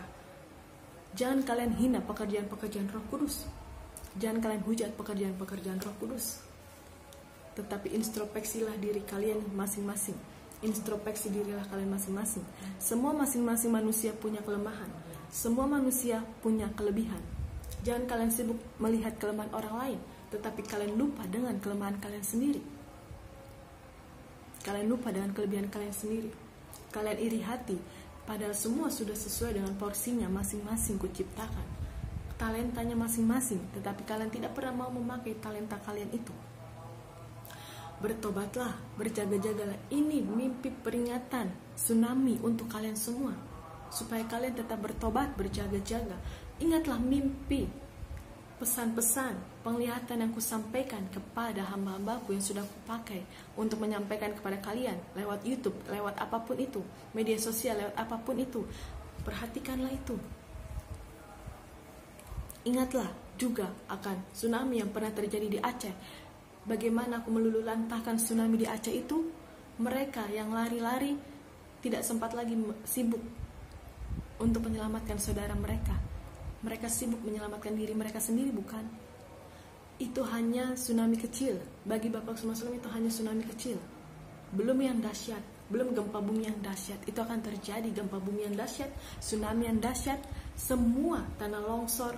Jangan kalian hina pekerjaan-pekerjaan Roh Kudus. Jangan kalian hujat pekerjaan-pekerjaan Roh Kudus. Tetapi introspeksilah diri kalian masing-masing. Introspeksi dirilah kalian masing-masing. Semua masing-masing manusia punya kelemahan. Semua manusia punya kelebihan. Jangan kalian sibuk melihat kelemahan orang lain, tetapi kalian lupa dengan kelemahan kalian sendiri. Kalian lupa dengan kelebihan kalian sendiri. Kalian iri hati, Padahal semua sudah sesuai dengan porsinya masing-masing kuciptakan, talentanya masing-masing, tetapi kalian tidak pernah mau memakai talenta kalian itu. Bertobatlah, berjaga-jagalah. Ini mimpi peringatan tsunami untuk kalian semua, supaya kalian tetap bertobat, berjaga-jaga. Ingatlah mimpi, pesan-pesan, penglihatan yang kusampaikan kepada hamba-hambaku yang sudah kupakai untuk menyampaikan kepada kalian lewat YouTube, lewat apapun itu, media sosial, lewat apapun itu. Perhatikanlah itu. Ingatlah juga akan tsunami yang pernah terjadi di Aceh. Bagaimana aku meluluhlantahkan tsunami di Aceh itu? Mereka yang lari-lari tidak sempat lagi sibuk untuk menyelamatkan saudara mereka. Mereka sibuk menyelamatkan diri mereka sendiri, bukan? Itu hanya tsunami kecil. Bagi Bapak Yahweh itu hanya tsunami kecil. Belum yang dahsyat, belum gempa bumi yang dahsyat. Itu akan terjadi gempa bumi yang dahsyat, tsunami yang dahsyat, semua tanah longsor,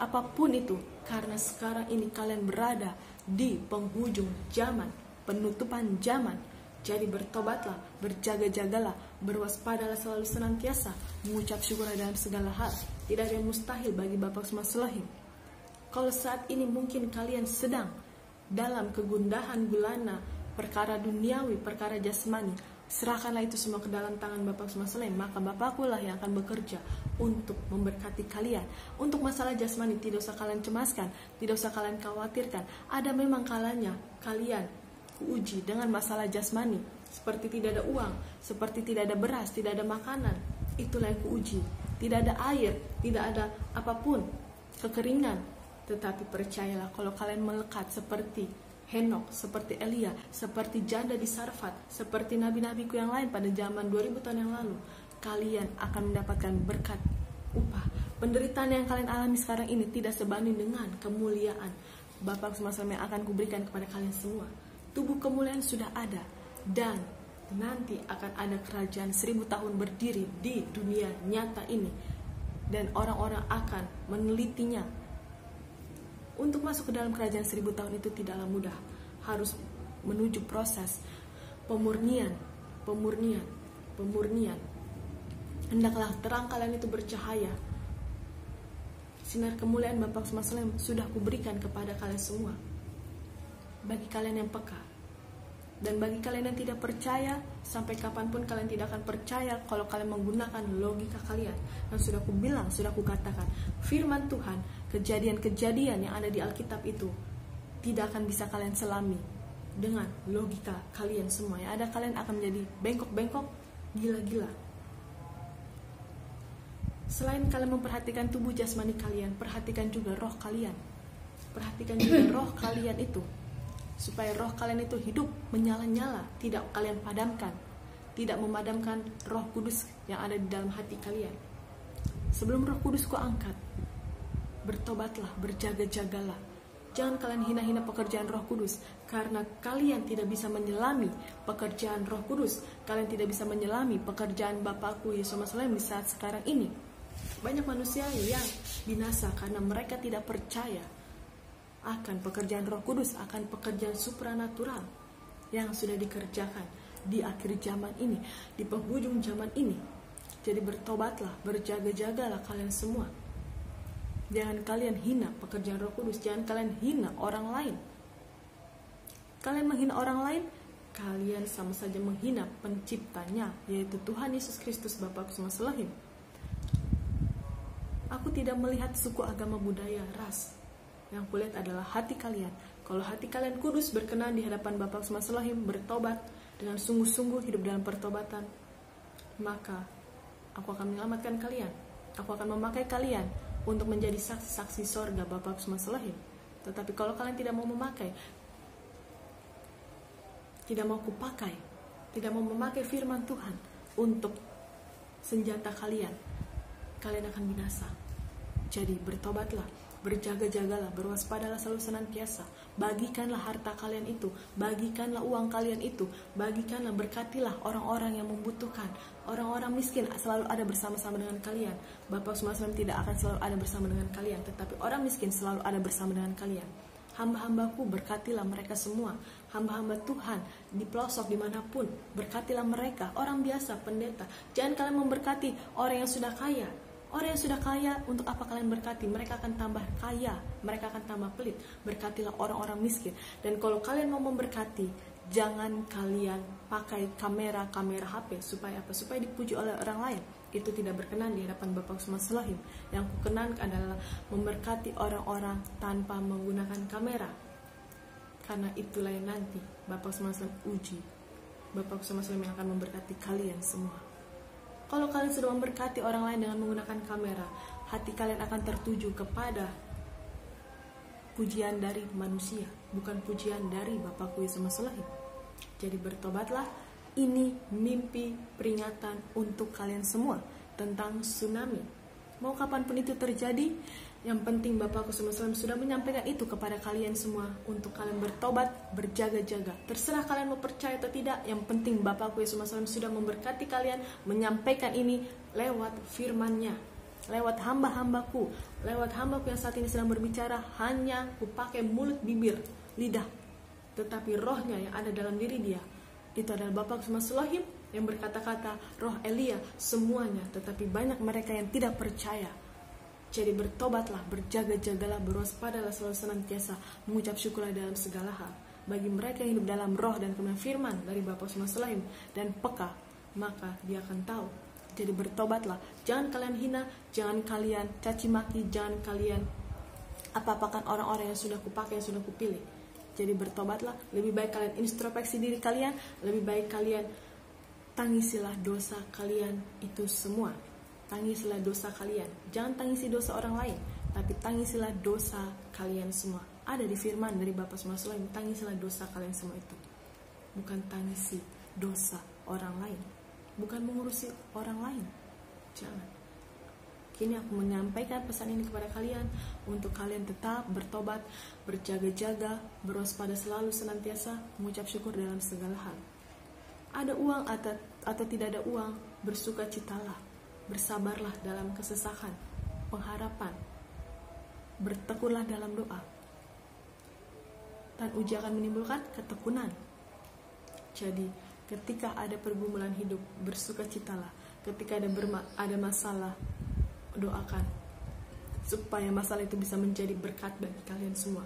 apapun itu. Karena sekarang ini kalian berada di penghujung zaman, penutupan zaman. Jadi bertobatlah, berjaga-jagalah, berwaspadalah selalu senantiasa, mengucap syukur dalam segala hal. Tidak ada yang mustahil bagi Bapak Yahweh Elohim. Kalau saat ini mungkin kalian sedang dalam kegundahan gulana, perkara duniawi, perkara jasmani, serahkanlah itu semua ke dalam tangan Bapak Yahweh Elohim. Maka Bapakulah yang akan bekerja untuk memberkati kalian. Untuk masalah jasmani tidak usah kalian cemaskan, tidak usah kalian khawatirkan. Ada memang kalanya kalian uji dengan masalah jasmani, seperti tidak ada uang, seperti tidak ada beras, tidak ada makanan. Itulah yang kuuji. Tidak ada air, tidak ada apapun, kekeringan. Tetapi percayalah, kalau kalian melekat seperti Henok, seperti Elia, seperti janda di Sarfat, seperti nabi-nabiku yang lain pada zaman dua ribu tahun yang lalu, kalian akan mendapatkan berkat upah. Penderitaan yang kalian alami sekarang ini tidak sebanding dengan kemuliaan Bapak semasa yang akan kuberikan kepada kalian semua. Tubuh kemuliaan sudah ada, dan nanti akan ada kerajaan seribu tahun berdiri di dunia nyata ini, dan orang-orang akan menelitinya. Untuk masuk ke dalam kerajaan seribu tahun itu tidaklah mudah, harus menuju proses pemurnian, pemurnian, pemurnian. Hendaklah terang kalian itu bercahaya. Sinar kemuliaan Bapak Yahweh sudah kuberikan kepada kalian semua. Bagi kalian yang peka, dan bagi kalian yang tidak percaya, sampai kapanpun kalian tidak akan percaya kalau kalian menggunakan logika kalian. Dan sudah kubilang, sudah kukatakan, firman Tuhan, kejadian-kejadian yang ada di Alkitab itu tidak akan bisa kalian selami dengan logika kalian semua. Yang ada kalian akan menjadi bengkok-bengkok, gila-gila. Selain kalian memperhatikan tubuh jasmani kalian, perhatikan juga roh kalian. Perhatikan juga roh kalian itu, supaya roh kalian itu hidup, menyala-nyala, tidak kalian padamkan, tidak memadamkan Roh Kudus yang ada di dalam hati kalian. Sebelum Roh Kudus kuangkat, bertobatlah, berjaga-jagalah. Jangan kalian hina-hina pekerjaan Roh Kudus, karena kalian tidak bisa menyelami pekerjaan Roh Kudus. Kalian tidak bisa menyelami pekerjaan Bapakku Yesus Maslim di saat sekarang ini. Banyak manusia yang binasa karena mereka tidak percaya akan pekerjaan Roh Kudus, akan pekerjaan supranatural yang sudah dikerjakan di akhir zaman ini, di penghujung zaman ini. Jadi bertobatlah, berjaga-jagalah kalian semua. Jangan kalian hina pekerjaan Roh Kudus, jangan kalian hina orang lain. Kalian menghina orang lain, kalian sama saja menghina penciptanya, yaitu Tuhan Yesus Kristus Bapa Yahweh Elohim. Aku tidak melihat suku, agama, budaya, ras. Yang kulihat adalah hati kalian. Kalau hati kalian kudus, berkenan di hadapan Bapa Yahweh Elohim, bertobat dengan sungguh-sungguh, hidup dalam pertobatan, maka aku akan menyelamatkan kalian. Aku akan memakai kalian untuk menjadi saksi-saksi sorga Bapa Yahweh Elohim. Tetapi kalau kalian tidak mau memakai, tidak mau kupakai, tidak mau memakai firman Tuhan untuk senjata kalian, kalian akan binasa. Jadi bertobatlah, berjaga-jagalah, berwaspadalah selalu senantiasa. Bagikanlah harta kalian itu, bagikanlah uang kalian itu, bagikanlah, berkatilah orang-orang yang membutuhkan. Orang-orang miskin selalu ada bersama-sama dengan kalian. Bapak Yahweh tidak akan selalu ada bersama dengan kalian, tetapi orang miskin selalu ada bersama dengan kalian. hamba-hambaku, berkatilah mereka semua, hamba-hamba Tuhan di pelosok dimanapun, berkatilah mereka, orang biasa, pendeta. Jangan kalian memberkati orang yang sudah kaya. Orang yang sudah kaya, untuk apa kalian berkati? Mereka akan tambah kaya, mereka akan tambah pelit. Berkatilah orang-orang miskin. Dan kalau kalian mau memberkati, jangan kalian pakai kamera-kamera H P. Supaya apa? Supaya dipuji oleh orang lain. Itu tidak berkenan di hadapan Bapak Yahweh Yeshua HaMashiach Elohim. Yang kukenankan adalah memberkati orang-orang tanpa menggunakan kamera. Karena itulah yang nanti Bapak Yahweh Yeshua HaMashiach Elohim uji. Bapak Yahweh Yeshua HaMashiach Elohim yang akan memberkati kalian semua. Kalau kalian sudah memberkati orang lain dengan menggunakan kamera, hati kalian akan tertuju kepada pujian dari manusia, bukan pujian dari Bapakku Yahweh Yeshua HaMashiach Elohim. Jadi bertobatlah. Ini mimpi peringatan untuk kalian semua tentang tsunami. Mau kapanpun itu terjadi, yang penting Bapakku Yahweh Yeshua HaMashiach Elohim sudah menyampaikan itu kepada kalian semua, untuk kalian bertobat, berjaga-jaga. Terserah kalian mau percaya atau tidak, yang penting Bapakku Yahweh Yeshua HaMashiach Elohim sudah memberkati kalian, menyampaikan ini lewat firman-Nya, lewat hamba-hambaku, lewat hambaku yang saat ini sedang berbicara. Hanya kupakai mulut, bibir, lidah, tetapi rohnya yang ada dalam diri dia, itu adalah Bapak Yahweh Yeshua HaMashiach Elohim yang berkata-kata, roh Elia, semuanya. Tetapi banyak mereka yang tidak percaya. Jadi bertobatlah, berjaga-jagalah, berwaspadalah selalu senantiasa, mengucap syukurlah dalam segala hal. Bagi mereka yang hidup dalam roh dan kemudian firman dari Bapak Yahweh Yeshua HaMashiach Elohim dan peka, maka dia akan tahu. Jadi bertobatlah. Jangan kalian hina, jangan kalian caci maki, jangan kalian apa-apakan orang-orang yang sudah kupakai, yang sudah kupilih. Jadi bertobatlah, lebih baik kalian introspeksi diri kalian, lebih baik kalian tangisilah dosa kalian itu semua. Tangisilah dosa kalian, jangan tangisi dosa orang lain, tapi tangisilah dosa kalian semua. Ada di firman dari Bapak Yahweh Yeshua HaMashiach Elohim, tangisilah dosa kalian semua itu. Bukan tangisi dosa orang lain, bukan mengurusi orang lain, jangan. Kini aku menyampaikan pesan ini kepada kalian, untuk kalian tetap bertobat, berjaga-jaga, berwaspada selalu senantiasa, mengucap syukur dalam segala hal. Ada uang atau, atau tidak ada uang, bersukacitalah, bersabarlah dalam kesesakan, pengharapan, bertekunlah dalam doa. Dan ujian akan menimbulkan ketekunan. Jadi ketika ada pergumulan hidup, bersukacitalah. Ketika ada, ada masalah, doakan supaya masalah itu bisa menjadi berkat bagi kalian semua,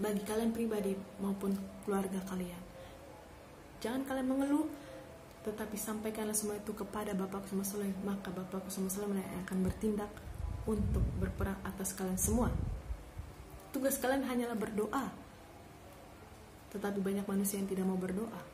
bagi kalian pribadi maupun keluarga kalian. Jangan kalian mengeluh, tetapi sampaikanlah semua itu kepada Bapa Yahweh Yeshua HaMashiach Elohim, maka Bapa Yahweh Yeshua HaMashiach Elohim akan bertindak untuk berperang atas kalian semua. Tugas kalian hanyalah berdoa, tetapi banyak manusia yang tidak mau berdoa.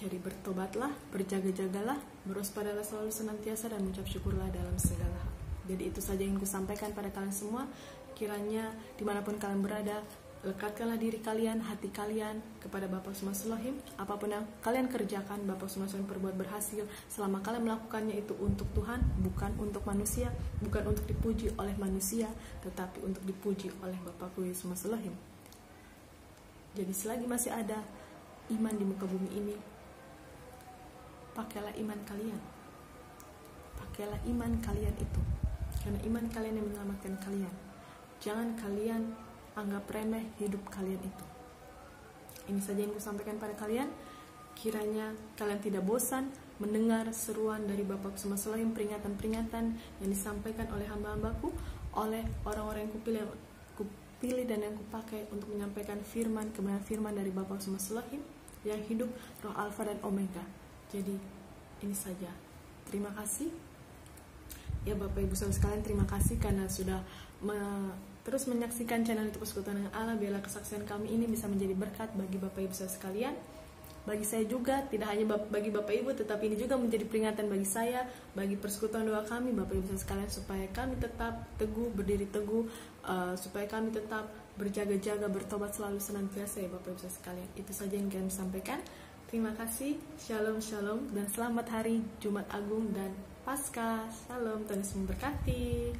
Jadi bertobatlah, berjaga-jagalah, berwaspadalah selalu senantiasa, dan mengucap syukurlah dalam segala hal. Jadi itu saja yang kusampaikan pada kalian semua. Kiranya dimanapun kalian berada, lekatkanlah diri kalian, hati kalian kepada Bapa Yahweh Yeshua HaMashiach Elohim. Apapun yang kalian kerjakan, Bapa Yahweh Yeshua HaMashiach Elohim perbuat berhasil, selama kalian melakukannya itu untuk Tuhan, bukan untuk manusia, bukan untuk dipuji oleh manusia, tetapi untuk dipuji oleh Bapa Yahweh Yeshua HaMashiach Elohim. Jadi selagi masih ada iman di muka bumi ini, pakailah iman kalian, pakailah iman kalian itu, karena iman kalian yang menyelamatkan kalian. Jangan kalian anggap remeh hidup kalian itu. Ini saja yang kusampaikan pada kalian. Kiranya kalian tidak bosan mendengar seruan dari Bapak Yahweh Yeshua HaMashiach Elohim, peringatan-peringatan yang disampaikan oleh hamba-hambaku, oleh orang-orang yang kupilih, kupilih dan yang kupakai untuk menyampaikan firman, kebenaran firman dari Bapak Yahweh Yeshua HaMashiach Elohim yang hidup, roh Alfa dan Omega. Jadi ini saja. Terima kasih. Ya Bapak Ibu Saudara sekalian, terima kasih karena sudah me terus menyaksikan channel YouTube Persekutuan dengan Allah. Biarlah kesaksian kami ini bisa menjadi berkat bagi Bapak Ibu Saudara sekalian. Bagi saya juga, tidak hanya bagi Bapak Ibu, tetapi ini juga menjadi peringatan bagi saya, bagi persekutuan doa kami, Bapak Ibu Saudara sekalian, supaya kami tetap teguh, berdiri teguh, uh, supaya kami tetap berjaga-jaga, bertobat selalu senantiasa, ya Bapak Ibu Saudara sekalian. Itu saja yang kami sampaikan. Terima kasih, shalom, shalom, dan selamat hari Jumat Agung dan Paskah. Shalom, Tuhan Yesus memberkati.